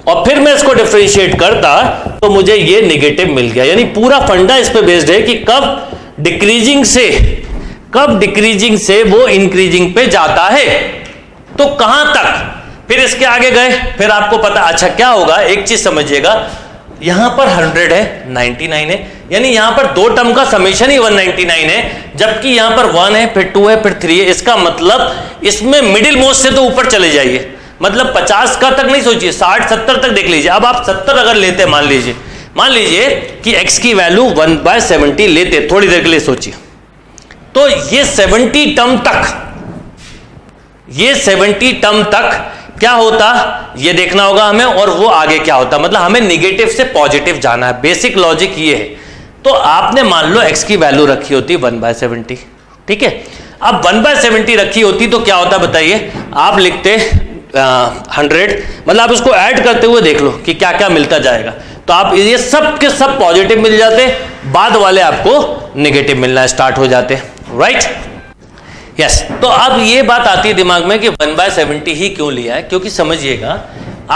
और फिर मैं इसको डिफ्रेंशिएट करता तो मुझे ये नेगेटिव मिल गया। यानी पूरा फंडा इस पे बेस्ड है कि कब डिक्रीजिंग से कब डिक्रीजिंग से वो इंक्रीजिंग पे जाता है, तो कहां तक। फिर इसके आगे गए, फिर आपको पता, अच्छा क्या होगा, एक चीज समझिएगा, यहां पर हंड्रेड है, निन्यानवे है, यानी यहां पर दो टर्म का समेशन ही एक सौ निन्यानवे है, जबकि यहां पर वन है, फिर टू है, फिर थ्री है। इसका मतलब इसमें मिडिल मोस्ट से तो ऊपर चले जाइए, मतलब पचास का तक नहीं सोचिए, साठ सत्तर तक देख लीजिए। अब आप सत्तर अगर लेते, मान लीजिए मान लीजिए कि x की वैल्यू वन बाय सेवेंटी लेते, थोड़ी देर के लिए सोचिए, तो ये सत्तर टर्म तक ये सत्तर टर्म तक क्या होता, ये देखना होगा हमें, और वो आगे क्या होता, मतलब हमें निगेटिव से पॉजिटिव जाना है। बेसिक लॉजिक ये है। तो आपने मान लो x की वैल्यू रखी होती वन बाय सेवेंटी, ठीक है। अब वन बाय सेवेंटी रखी होती तो क्या होता बताइए, आप लिखते हंड्रेड, मतलब आप इसको ऐड करते हुए देख लो कि क्या क्या मिलता जाएगा, तो आप ये सब के सब पॉजिटिव मिल जाते, बाद वाले आपको नेगेटिव मिलना स्टार्ट हो जाते, राइट। Yes yes. तो अब ये बात आती है दिमाग में कि वन बाय सेवेंटी ही क्यों लिया है, क्योंकि समझिएगा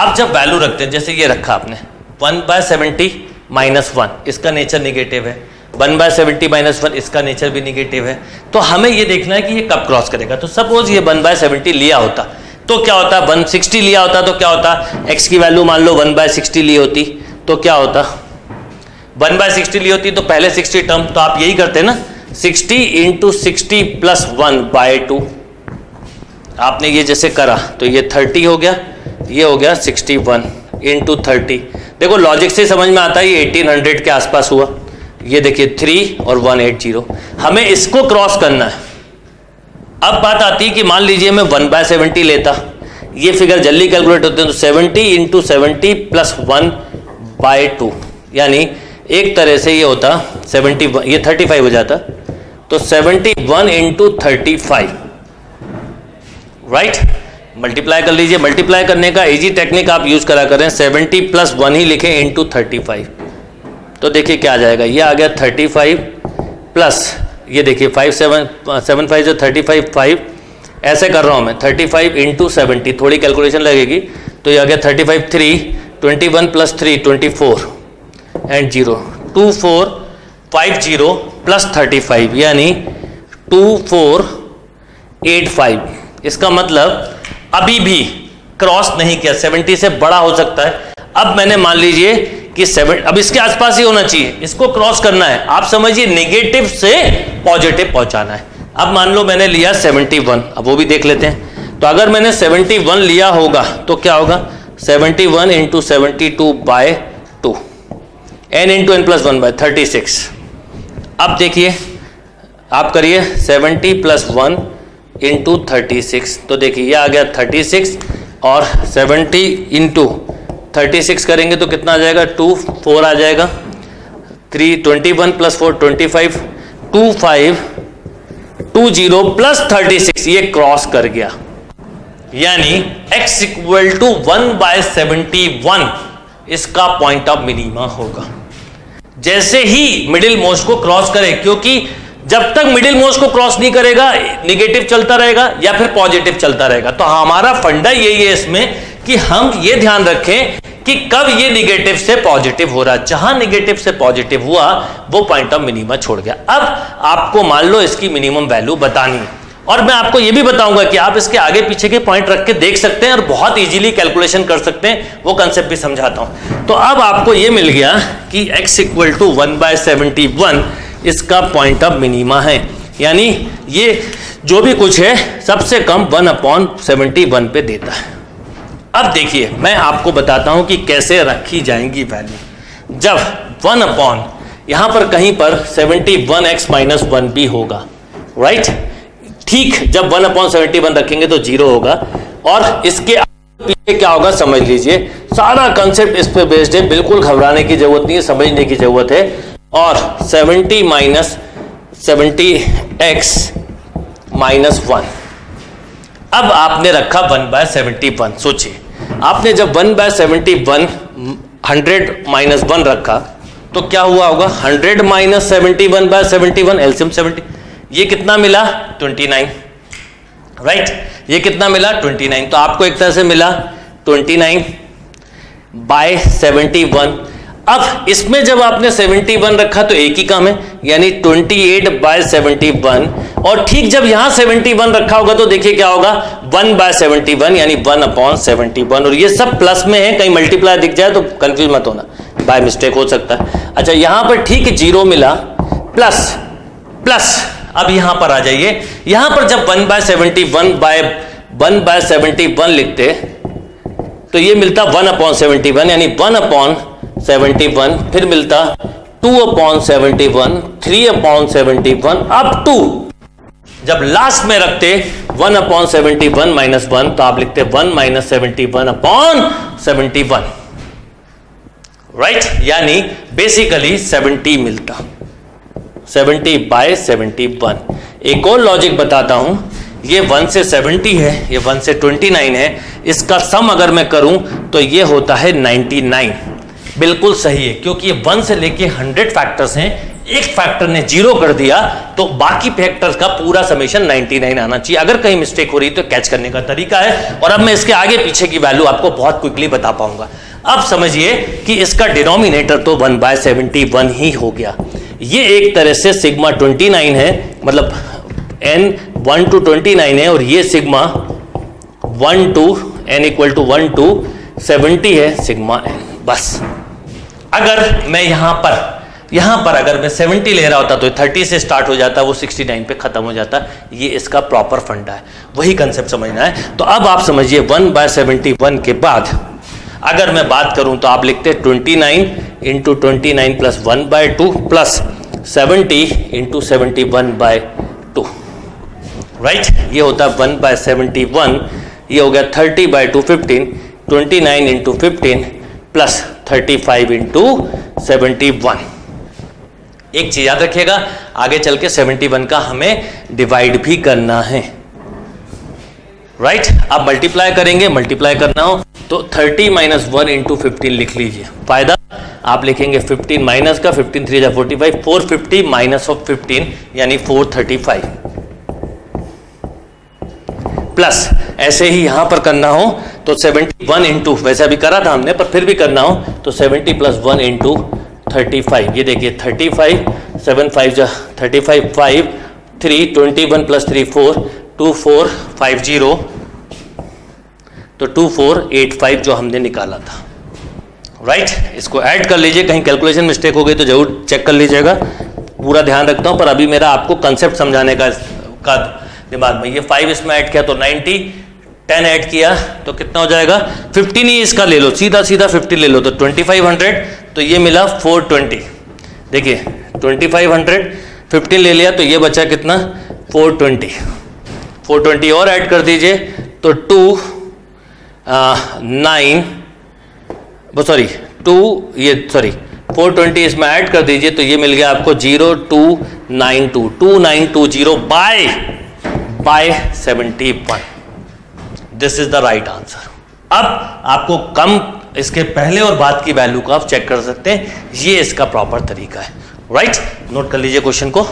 आप जब वैल्यू रखते हैं, जैसे ये रखा आपने one by seventy minus one, इसका नेचर निगेटिव है, one by seventy minus one, इसका नेचर भी निगेटिव है, तो हमें ये देखना है कि ये कब क्रॉस करेगा। तो सपोज ये वन बाय सेवेंटी लिया होता तो क्या होता, वन सिक्सटी लिया होता तो क्या होता, एक्स की वैल्यू मान लो वन बाय सिक्सटी ली होती तो क्या होता, वन बाय सिक्सटी ली होती तो पहले सिक्सटी टर्म, तो आप यही करते ना, sixty into sixty plus one by two, आपने ये जैसे करा तो ये थर्टी हो गया, ये हो गया सिक्सटी वन इंटू थर्टी। देखो लॉजिक से समझ में आता है ये एटीन हंड्रेड के आसपास हुआ, ये देखिए थ्री और वन एट जीरो, हमें इसको क्रॉस करना है। अब बात आती है कि मान लीजिए मैं वन बाय सेवेंटी लेता, ये फिगर जल्दी कैलकुलेट होते हैं, तो seventy into seventy plus one by two, यानी एक तरह से ये होता सेवेंटी वन, ये थर्टी फाइव हो जाता, तो seventy one into thirty five right, multiply कर लीजिए। मल्टीप्लाई करने का इजी टेक्निक आप यूज करा करें, सेवेंटी प्लस वन ही लिखें इंटू थर्टी फाइव, तो देखिए क्या आ जाएगा, ये आ गया थर्टी फाइव प्लस ये देखिए फाइव, सेवन सेवन फाइव जो थर्टी फाइव, फाइव ऐसे कर रहा हूँ मैं, थर्टी फाइव इंटू सेवेंटी, थोड़ी कैलकुलेशन लगेगी, तो ये आ गया thirty five, three twenty one plus three twenty four and zero, two four five zero plus thirty five यानी टू फोर एट फाइव। इसका मतलब अभी भी क्रॉस नहीं किया, सेवेंटी से बड़ा हो सकता है। अब मैंने मान लीजिए कि सेवन अब इसके आसपास ही होना चाहिए, इसको क्रॉस करना है। आप समझिए नेगेटिव से पॉजिटिव पहुंचाना है। अब मान लो मैंने लिया सेवेंटी वन, अब वो भी देख लेते हैं, तो अगर मैंने सेवेंटी वन लिया होगा तो क्या होगा, seventy one into seventy two by two n into n plus one by thirty six. अब देखिए आप करिए seventy plus one into thirty six, तो देखिए ये आ गया थर्टी सिक्स और सेवेंटी इंटू थर्टी सिक्स करेंगे तो कितना आ जाएगा, टू फोर आ जाएगा, three twenty one plus four twenty five, two five two zero plus thirty six, ये क्रॉस कर गया। यानी x equal to one by seventy one इसका पॉइंट ऑफ मिनिमा होगा जैसे ही मिडिल मोस्ट को क्रॉस करे, क्योंकि जब तक मिडिल मोस्ट को क्रॉस नहीं करेगा नेगेटिव चलता रहेगा या फिर पॉजिटिव चलता रहेगा। तो हमारा फंडा यही है इसमें कि हम ये ध्यान रखें कि कब ये नेगेटिव से पॉजिटिव हो रहा है। जहां नेगेटिव से पॉजिटिव हुआ वो पॉइंट ऑफ मिनिमा छोड़ गया। अब आपको मान लो इसकी मिनिमम वैल्यू बतानी है, और मैं आपको ये भी बताऊंगा कि आप इसके आगे पीछे के पॉइंट रख के देख सकते हैं और बहुत इजीली कैलकुलेशन कर सकते हैं, वो कंसेप्ट भी समझाता हूं। तो अब आपको ये मिल गया कि x equal to one by seventy one इसका पॉइंट ऑफ मिनिमा है, यानी ये जो भी कुछ है सबसे कम वन अपॉन सेवेंटी वन पे देता है। अब देखिए मैं आपको बताता हूं कि कैसे रखी जाएंगी वैल्यू। जब वन अपॉन यहाँ पर कहीं पर seventy one x minus one भी होगा राइट, ठीक, जब वन अपॉन सेवेंटी वन रखेंगे तो जीरो होगा, और इसके पीछे क्या होगा समझ लीजिए, सारा कंसेप्ट इस पे बेस्ड है, बिल्कुल घबराने की जरूरत नहीं है, समझने की जरूरत है। और seventy minus seventy x minus one, अब आपने रखा वन बाय सेवेंटी वन। सोचिए आपने जब one by seventy one hundred minus one रखा तो क्या हुआ होगा, hundred minus seventy one by seventy one LCM seventy, ये कितना मिला ट्वेंटी नाइन राइट, ये कितना मिला ट्वेंटी नाइन। तो आपको एक तरह से मिला twenty nine by seventy one. अब इसमें जब आपने सेवेंटी वन रखा तो एक ही काम है, यानी twenty eight by seventy one, और ठीक जब यहां सेवेंटी वन रखा होगा तो देखिए क्या होगा, वन बाय सेवेंटी वन यानी वन अपॉन सेवेंटी वन, और ये सब प्लस में है, कहीं मल्टीप्लाई दिख जाए तो कंफ्यूज मत होना, बाय मिस्टेक हो सकता है। अच्छा यहां पर ठीक जीरो मिला प्लस प्लस। अब यहां पर आ जाइए, यहां पर जब one by seventy one by one by seventy one लिखते तो ये मिलता वन अपॉन सेवेंटी वन यानी वन अपॉन सेवेंटी वन, फिर मिलता two upon seventy one, three upon seventy one up to, जब लास्ट में रखते one upon seventy one minus one तो आप लिखते one minus seventy one upon seventy one right, यानी बेसिकली सेवेंटी मिलता, सेवेंटी बाय सेवेंटी वन। एक और लॉजिक बताता हूं, ये वन से सेवेंटी है, ये वन से ट्वेंटी नाइन है, इसका सम अगर मैं करूं तो ये होता है नाइन्टी नाइन, बिल्कुल सही है, क्योंकि ये वन से लेके हंड्रेड फैक्टर्स हैं, एक फैक्टर ने जीरो कर दिया तो बाकी फैक्टर्स का पूरा समेशन निन्यानवे आना चाहिए। अगर कहीं मिस्टेक हो रही तो कैच करने का तरीका है, और अब मैं इसके आगे पीछे की वैल्यू आपको बहुत क्विकली बता पाऊंगा। अब समझिए कि इसका डिनोमिनेटर तो वन बाय सेवेंटी वन ही हो गया। ये एक तरह से सिग्मा ट्वेंटी नाइन है, मतलब n one two twenty nine है, और ये sigma one two n equal to one two seventy है सिग्मा एन। बस अगर मैं यहाँ पर यहाँ पर अगर मैं सेवेंटी ले रहा होता तो तीस से स्टार्ट हो जाता, वो उनहत्तर पे ख़त्म हो जाता। ये इसका प्रॉपर फंडा है, वही कंसेप्ट समझना है। तो अब आप समझिए वन बाय सेवेंटी वन के बाद अगर मैं बात करूँ तो आप लिखते twenty nine into twenty nine plus one by two plus seventy into seventy one by two, right. ये होता है वन बाय सेवेंटी वन, ये हो गया thirty by two fifteen, twenty nine into fifteen plus thirty five into seventy one. एक चीज याद रखिएगा, आगे चल के सेवेंटी वन का हमें डिवाइड भी करना है, राइट। right? आप मल्टीप्लाई करेंगे, मल्टीप्लाई करना हो तो thirty minus one into fifteen लिख लीजिए। फायदा आप लिखेंगे फिफ्टीन माइनस का, फिफ्टीन थ्री जब forty five, four fifty minus of fifteen यानी फोर थर्टी फाइव प्लस। ऐसे ही यहाँ पर करना हो तो सेवेंटी वन इंटू, वैसे अभी करा था हमने पर फिर भी करना हो तो seventy plus one into thirty five. ये देखिए थर्टी फाइव, सेवन फाइव जो thirty five, five three, twenty one plus three four, two four five zero, तो टू फोर एट फाइव जो हमने निकाला था, राइट। इसको ऐड कर लीजिए, कहीं कैलकुलेशन मिस्टेक हो गई तो जरूर चेक कर लीजिएगा, पूरा ध्यान रखता हूँ। पर अभी मेरा आपको कंसेप्ट समझाने का का दिमाग में, ये फाइव इसमें ऐड किया तो नाइन्टी, टेन ऐड किया तो कितना हो जाएगा, फिफ्टीन ही इसका ले लो, सीधा सीधा फिफ्टी ले लो तो ट्वेंटी फाइव हंड्रेड, तो ये मिला फोर ट्वेंटी। देखिए ट्वेंटी फाइव हंड्रेड, फिफ्टीन ले लिया तो ये बचा कितना फोर ट्वेंटी, फोर ट्वेंटी और ऐड कर दीजिए तो टू नाइन वो सॉरी टू ये सॉरी फोर ट्वेंटी इसमें ऐड कर दीजिए तो ये मिल गया आपको zero two nine two two nine two zero by by seventy one. This is the right answer. अब आपको कम इसके पहले और बाद की वैल्यू को आप चेक कर सकते हैं, ये इसका प्रॉपर तरीका है, राइट। नोट कर लीजिए क्वेश्चन को,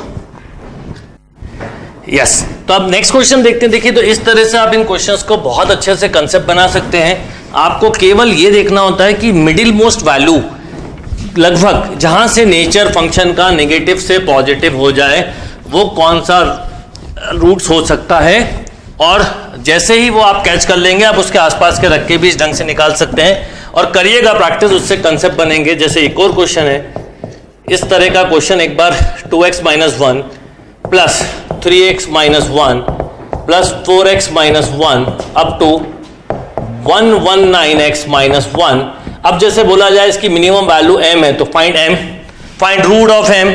यस yes. तो अब नेक्स्ट क्वेश्चन देखते हैं। देखिए तो इस तरह से आप इन क्वेश्चंस को बहुत अच्छे से कंसेप्ट बना सकते हैं। आपको केवल ये देखना होता है कि मिडिल मोस्ट वैल्यू लगभग जहां से नेचर फंक्शन का नेगेटिव से पॉजिटिव हो जाए वो कौन सा रूट्स हो सकता है, और जैसे ही वो आप कैच कर लेंगे आप उसके आसपास के रख के भी इस ढंग से निकाल सकते हैं। और करिएगा प्रैक्टिस, उससे कंसेप्ट बनेंगे। जैसे एक और क्वेश्चन है इस तरह का क्वेश्चन, एक बार two x minus one plus three x minus one plus four x minus one up to one one nine x minus one. अब जैसे बोला जाए इसकी मिनिमम वैल्यू m है तो find m, find root of m,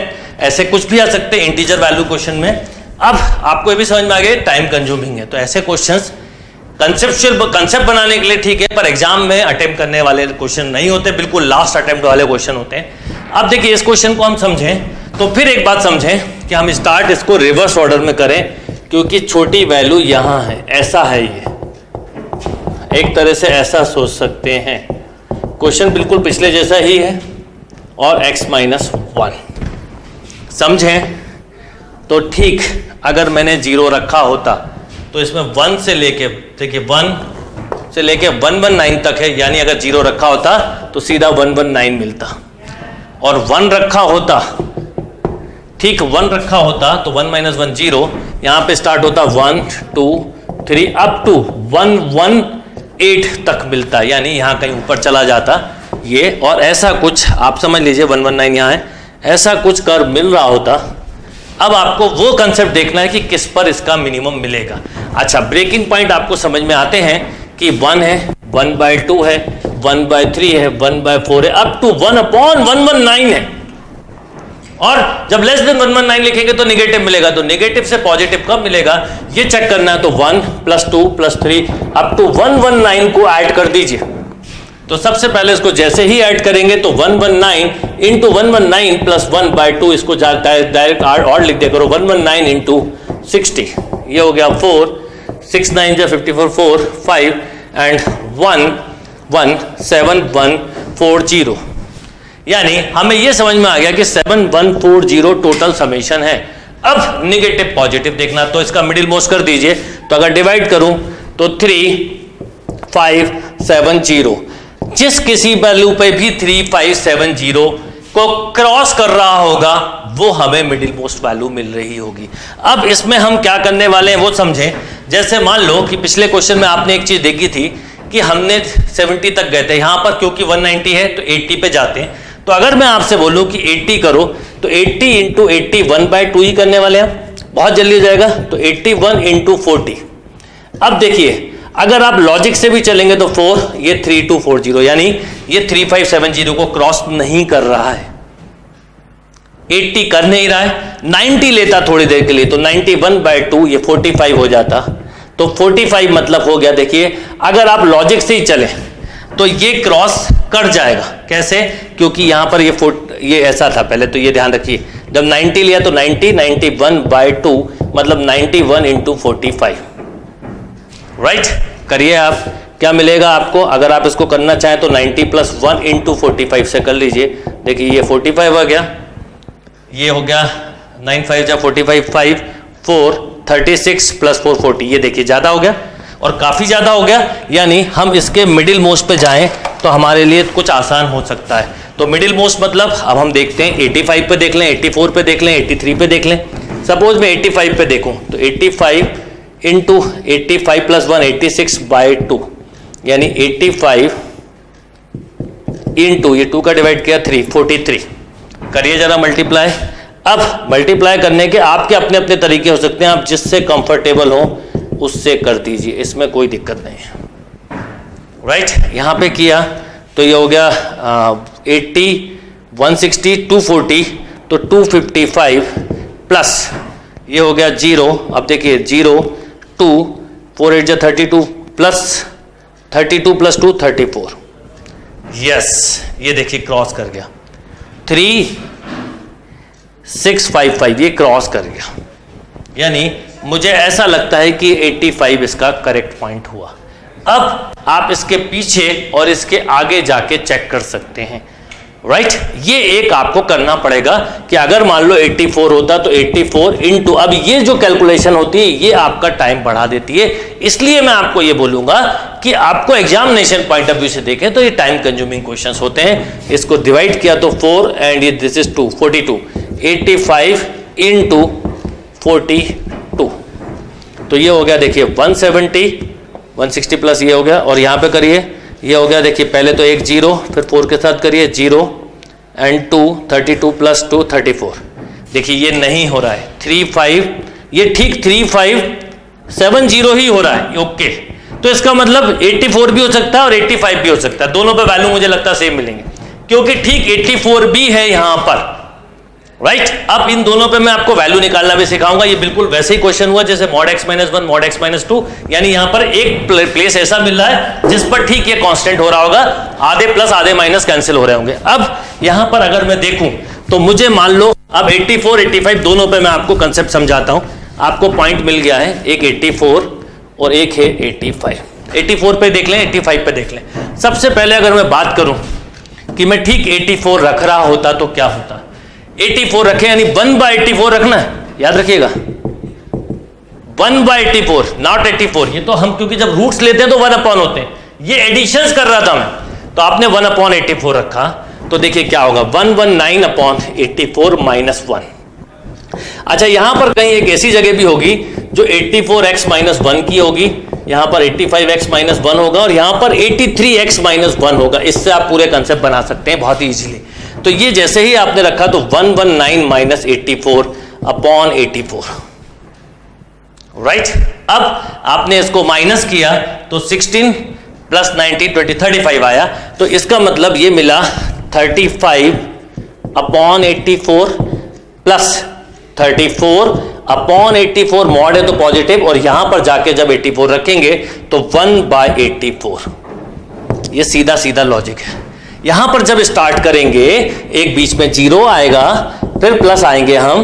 ऐसे कुछ भी आ सकते हैं इंटीजर वैल्यू क्वेश्चन में। अब आपको ये भी समझ में आ गया टाइम कंज्यूमिंग है, तो ऐसे क्वेश्चंस कंसेप्चुअल कंसेप्ट बनाने के लिए ठीक है, पर एग्जाम में अटेम्प्ट करने वाले क्वेश्चन नहीं होते, बिल्कुल लास्ट अटेम्प्ट वाले क्वेश्चन होते हैं। अब देखिए इस क्वेश्चन को हम समझें तो फिर एक बात समझें कि हम स्टार्ट इसको रिवर्स ऑर्डर में करें, क्योंकि छोटी वैल्यू यहाँ है, ऐसा है ये, एक तरह से ऐसा सोच सकते हैं। क्वेश्चन बिल्कुल पिछले जैसा ही है और एक्स माइनस वन समझें तो ठीक। अगर मैंने जीरो रखा होता तो इसमें वन से लेके देखिए वन से लेके वन वन नाइन तक है, यानी अगर जीरो रखा होता तो सीधा वन वन नाइन मिलता, और वन रखा होता ठीक वन रखा होता तो वन माइनस वन जीरो, यहाँ पे स्टार्ट होता one two three up to one one eight तक मिलता, यानी यहाँ कहीं ऊपर चला जाता ये। और ऐसा कुछ आप समझ लीजिए वन वन नाइन यहाँ है, ऐसा कुछ कर्व मिल रहा होता। अब आपको वो कंसेप्ट देखना है कि किस पर इसका मिनिमम मिलेगा। अच्छा ब्रेकिंग पॉइंट आपको समझ में आते हैं कि वन है, वन बाय टू है, वन बाय थ्री है, वन बाय फोर है, up to one upon one one nine है। और जब less than one one nine लिखेंगे तो निगेटिव मिलेगा, तो निगेटिव से पॉजिटिव कब मिलेगा ये चेक करना है। तो one plus two plus three up to one one nine को ऐड कर दीजिए। तो सबसे पहले इसको जैसे ही ऐड करेंगे तो one one nine into one one nine plus one by two, इसको डायरेक्ट और लिख दिया करो one one nine into sixty, ये हो गया फोर, सिक्स नाइन जो fifty four, four five and one one seven one four zero. यानी हमें यह समझ में आ गया कि seven one four zero total summation है। अब नेगेटिव पॉजिटिव देखना, तो इसका मिडिल मोस्ट कर दीजिए, तो अगर डिवाइड करूं तो थ्री फाइव सेवन जीरो, जिस किसी वैल्यू पे भी थ्री फाइव सेवन जीरो को क्रॉस कर रहा होगा वो हमें मिडिल मोस्ट वैल्यू मिल रही होगी। अब इसमें हम क्या करने वाले हैं वो समझें। जैसे मान लो कि पिछले क्वेश्चन में आपने एक चीज देखी थी कि हमने सेवेंटी तक गए थे, यहां पर क्योंकि वन नाइंटी है तो एटी पे जाते हैं। तो अगर मैं आपसे बोलूं कि एटी करो तो eighty into eighty one by two ही करने वाले हैं, बहुत जल्दी हो जाएगा, तो एट्टी वन इंटू फोर्टी। अब देखिए अगर आप लॉजिक से भी चलेंगे तो फोर, ये थ्री टू फोर जीरो यानी ये थ्री फाइव सेवन जीरो को क्रॉस नहीं कर रहा है, एट्टी कर नहीं रहा है, नाइंटी लेता थोड़ी देर के लिए तो नाइन्टी वन बाई टू ये फोर्टी फाइव हो जाता, तो फोर्टी फाइव मतलब हो गया। देखिए अगर आप लॉजिक से ही चले तो ये क्रॉस कर जाएगा, कैसे, क्योंकि यहाँ पर ये फोर्ट ये ऐसा था पहले, तो ये ध्यान रखिए जब नाइंटी लिया तो ninety ninety one by two मतलब ninety one into forty five, right. करिए आप, क्या मिलेगा आपको, अगर आप इसको करना चाहें तो ninety plus one into forty five से कर लीजिए। देखिए ये फोर्टी फाइव आ गया, ये हो गया नाइन फाइव या forty five five four thirty six plus four forty, ये देखिए ज़्यादा हो गया और काफ़ी ज़्यादा हो गया, यानी हम इसके मिडिल मोस्ट पे जाएं तो हमारे लिए कुछ आसान हो सकता है। तो मिडिल मोस्ट मतलब अब हम देखते हैं एट्टी फाइव पे देख लें, एट्टी फोर पे देख लें, एट्टी थ्री पे देख लें। सपोज मैं एट्टी फाइव पे देखूं तो eighty five into eighty five plus one eighty six by two यानी एट्टी फाइव इंटू ये टू का डिवाइड किया थ्री, फोर्टी थ्री। करिए ज़रा मल्टीप्लाई। अब मल्टीप्लाई करने के आपके अपने अपने तरीके हो सकते हैं, आप जिससे कंफर्टेबल हों उससे कर दीजिए, इसमें कोई दिक्कत नहीं है, राइट। यहाँ पे किया तो ये हो गया eighty one sixty two forty तो टू फिफ्टी फाइव प्लस ये हो गया जीरो। अब देखिए जीरो टू फोर एट जो thirty two plus thirty two plus two thirty four, yes ये देखिए क्रॉस कर गया। थ्री सिक्स फाइव फाइव ये क्रॉस कर गया, यानी मुझे ऐसा लगता है कि एट्टी फाइव इसका करेक्ट पॉइंट हुआ। अब आप इसके पीछे और इसके आगे जाके चेक कर सकते हैं, राइट। ये एक आपको करना पड़ेगा कि अगर मान लो एट्टी फोर होता तो एट्टी फोर इंटू, अब ये जो कैलकुलेशन होती है ये आपका टाइम बढ़ा देती है, इसलिए मैं आपको ये बोलूँगा कि आपको एग्जामिनेशन पॉइंट ऑफ व्यू से देखें तो ये टाइम कंज्यूमिंग क्वेश्चन होते हैं। इसको डिवाइड किया तो फोर एंड ये this is two, forty two eighty five into forty two तो ये हो गया देखिए one seventy one sixty plus ये हो गया, और यहाँ पे करिए ये हो गया देखिए पहले तो एक जीरो फिर फोर के साथ करिए zero and two thirty two plus two thirty four. देखिए ये नहीं हो रहा है थ्री फाइव, ये ठीक थ्री फाइव सेवन जीरो ही हो रहा है, ओके। तो इसका मतलब एट्टी फोर भी हो सकता है और एट्टी फाइव भी हो सकता है, दोनों पे वैल्यू मुझे लगता है सेम मिलेंगे क्योंकि ठीक एट्टी फोर भी है यहाँ पर, राइट right? अब इन दोनों पे मैं आपको वैल्यू निकालना भी सिखाऊंगा। ये बिल्कुल वैसे ही क्वेश्चन हुआ जैसे mod x minus one mod x minus two, यानी यहाँ पर एक प्लेस ऐसा मिल रहा है जिस पर ठीक ये कांस्टेंट हो रहा होगा, आधे प्लस आधे माइनस कैंसिल हो रहे होंगे। अब यहाँ पर अगर मैं देखूं तो मुझे मान लो अब एट्टी फोर एट्टी फाइव दोनों पे मैं आपको कंसेप्ट समझाता हूँ। आपको पॉइंट मिल गया है, एक एट्टी फोर और एक है एट्टी फाइव। एट्टी फोर पे देख लें, एट्टी फाइव पे देख लें। सबसे पहले अगर मैं बात करूँ कि मैं ठीक एट्टी फोर रख रहा होता तो क्या होता, एट्टी फोर रखें यानी वन बाई एट्टी फोर रखना है, याद रखिएगा one by eighty four not eighty four. ये तो हम क्योंकि जब रूट्स लेते हैं तो वन अपॉन होते हैं, ये एडिशंस कर रहा था मैं, तो आपने वन अपॉन एट्टी फोर रखा तो देखिए क्या होगा one one nine upon eighty four minus one. अच्छा यहां पर कहीं एक ऐसी जगह भी होगी जो eighty four x minus one की होगी, यहां पर eighty five x minus one होगा और यहां पर eighty three x minus one होगा। इससे आप पूरे कंसेप्ट बना सकते हैं बहुत ईजिली। तो ये जैसे ही आपने रखा तो one one nine minus eighty four upon eighty four, right. अब आपने इसको माइनस किया तो sixteen plus nineteen twenty thirty five आया, तो इसका मतलब ये मिला thirty five upon eighty four plus thirty four upon eighty four mod है तो पॉजिटिव, और यहां पर जाके जब एट्टी फोर रखेंगे तो वन बाय एट्टी फोर। ये सीधा सीधा लॉजिक है। यहां पर जब स्टार्ट करेंगे एक बीच में जीरो आएगा, फिर प्लस आएंगे हम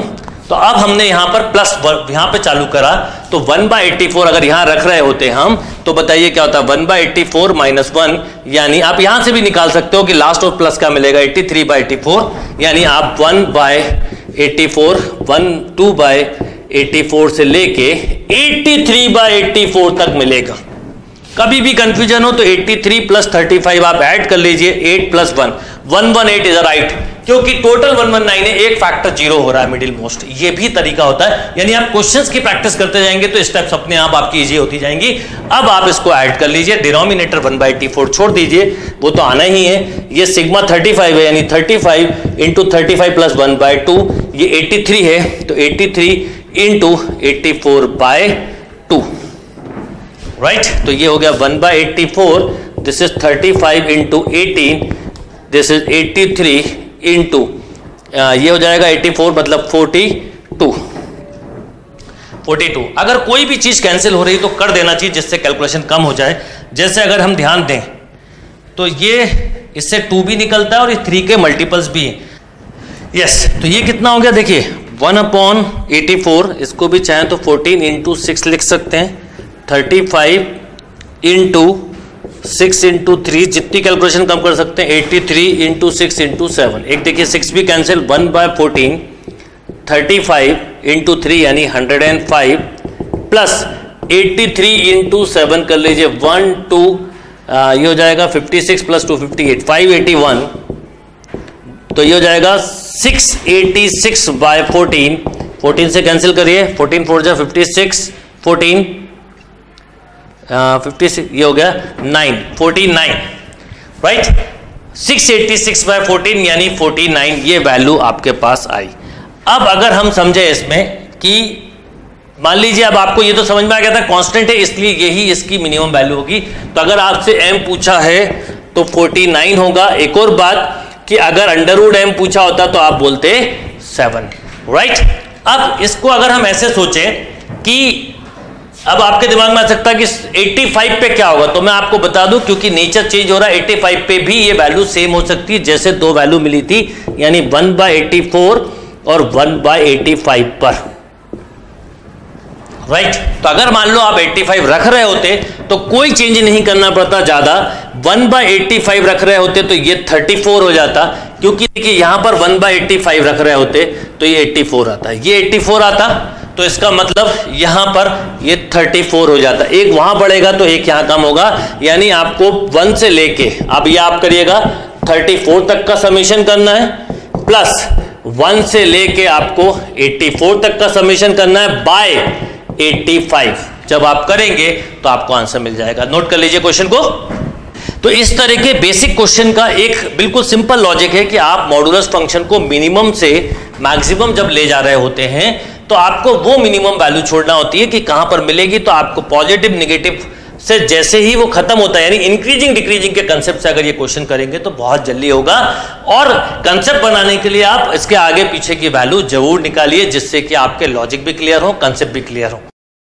तो अब हमने यहाँ पर प्लस यहाँ पे चालू करा तो वन बाई एट्टी फोर अगर यहाँ रख रहे होते हम तो बताइए क्या होता है one by eighty four minus one, यानी आप यहाँ से भी निकाल सकते हो कि लास्ट और प्लस का मिलेगा eighty three by eighty four, यानी आप one by eighty four one two by eighty four से लेके eighty three by eighty four तक मिलेगा। कभी भी कंफ्यूजन हो तो eighty three plus thirty five आप ऐड कर लीजिए, eight plus one one hundred eighteen is right, क्योंकि टोटल वन हंड्रेड नाइनटीन है, एक फैक्टर जीरो हो रहा है मिडिल मोस्ट। ये भी तरीका होता है, यानी आप क्वेश्चंस की प्रैक्टिस करते जाएंगे तो स्टेप्स अपने आप आपकी इजी होती जाएंगी। अब आप इसको ऐड कर लीजिए, denominator one by T four छोड़ दीजिए, वो तो आना ही है। ये सिग्मा थर्टी फाइव है, यानी thirty five into thirty five plus one by two, ये एट्टी थ्री है तो eighty three into eighty four by two, right right? तो ये हो गया one by eighty four, this is thirty five into eighteen, this is eighty three into ये हो जाएगा एट्टी फोर मतलब फोर्टी टू फोर्टी टू। अगर कोई भी चीज कैंसिल हो रही तो कर देना चाहिए जिससे कैलकुलेशन कम हो जाए। जैसे अगर हम ध्यान दें तो ये इससे टू भी निकलता है और ये थ्री के मल्टीपल्स भी है, यस yes, तो ये कितना हो गया देखिए वन अपॉन एटी फोर, इसको भी चाहें तो फोर्टीन इंटू सिक्स लिख सकते हैं, thirty five into six into three, जितनी कैलकुलेशन कम कर सकते हैं eighty three into six into seven, एक देखिए सिक्स भी cancel, one by fourteen, thirty five into three यानी hundred and five plus eighty three into seven कर लीजिए वन टू, ये हो जाएगा fifty six plus two fifty eight five eighty one, तो ये हो जाएगा six eighty six by fourteen, fourteen से कैंसिल करिए, फोर्टीन फोर जा fifty six, fourteen fifty uh, six ये हो गया nine, forty nine right, six eighty six by fourteen यानी फोर्टी नाइन ये वैल्यू आपके पास आई। अब अगर हम समझे इसमें कि मान लीजिए अब आपको ये तो समझ में आ गया था कांस्टेंट है इसलिए यही इसकी मिनिमम वैल्यू होगी, तो अगर आपसे m पूछा है तो फोर्टी नाइन होगा। एक और बात कि अगर अंडर रूट m पूछा होता तो आप बोलते सेवन, राइट right? अब इसको अगर हम ऐसे सोचें कि अब आपके दिमाग में आ सकता है कि एट्टी फाइव पे क्या होगा, तो मैं आपको बता दूं क्योंकि नेचर चेंज हो रहा है एट्टी फाइव पे भी ये वैल्यू सेम हो सकती है जैसे दो वैल्यू मिली थी, यानी वन बाय एट्टी फोर और वन बाय एट्टी फाइव पर, राइट right? तो अगर मान लो आप एट्टी फाइव रख रहे होते तो कोई चेंज नहीं करना पड़ता ज्यादा, वन बाय एट्टी फाइव रख रहे होते तो ये थर्टी फोर हो जाता, क्योंकि देखिए यहाँ पर वन बाय एट्टी फाइव रख रहे होते तो ये एट्टी फोर आता, ये एट्टी फोर आता, तो इसका मतलब यहाँ पर ये थर्टी फोर हो जाता, एक वहाँ बढ़ेगा तो एक यहाँ कम होगा, यानी आपको वन से लेके अब ये आप करिएगा थर्टी फोर तक का समेशन करना है प्लस वन से लेके आपको एट्टी फोर तक का समेशन करना है बाय एट्टी फाइव, जब आप करेंगे तो आपको आंसर मिल जाएगा। नोट कर लीजिए क्वेश्चन को। तो इस तरह के बेसिक क्वेश्चन का एक बिल्कुल सिंपल लॉजिक है कि आप मॉड्यूलस फंक्शन को मिनिमम से मैक्सिमम जब ले जा रहे होते हैं तो आपको वो मिनिमम वैल्यू छोड़ना होती है कि कहां पर मिलेगी, तो आपको पॉजिटिव निगेटिव से जैसे ही वो खत्म होता है, यानी इंक्रीजिंग डिक्रीजिंग के कंसेप्ट से अगर ये क्वेश्चन करेंगे तो बहुत जल्दी होगा। और कंसेप्ट बनाने के लिए आप इसके आगे पीछे की वैल्यू जरूर निकालिए जिससे कि आपके लॉजिक भी क्लियर हो, कंसेप्ट भी क्लियर हो।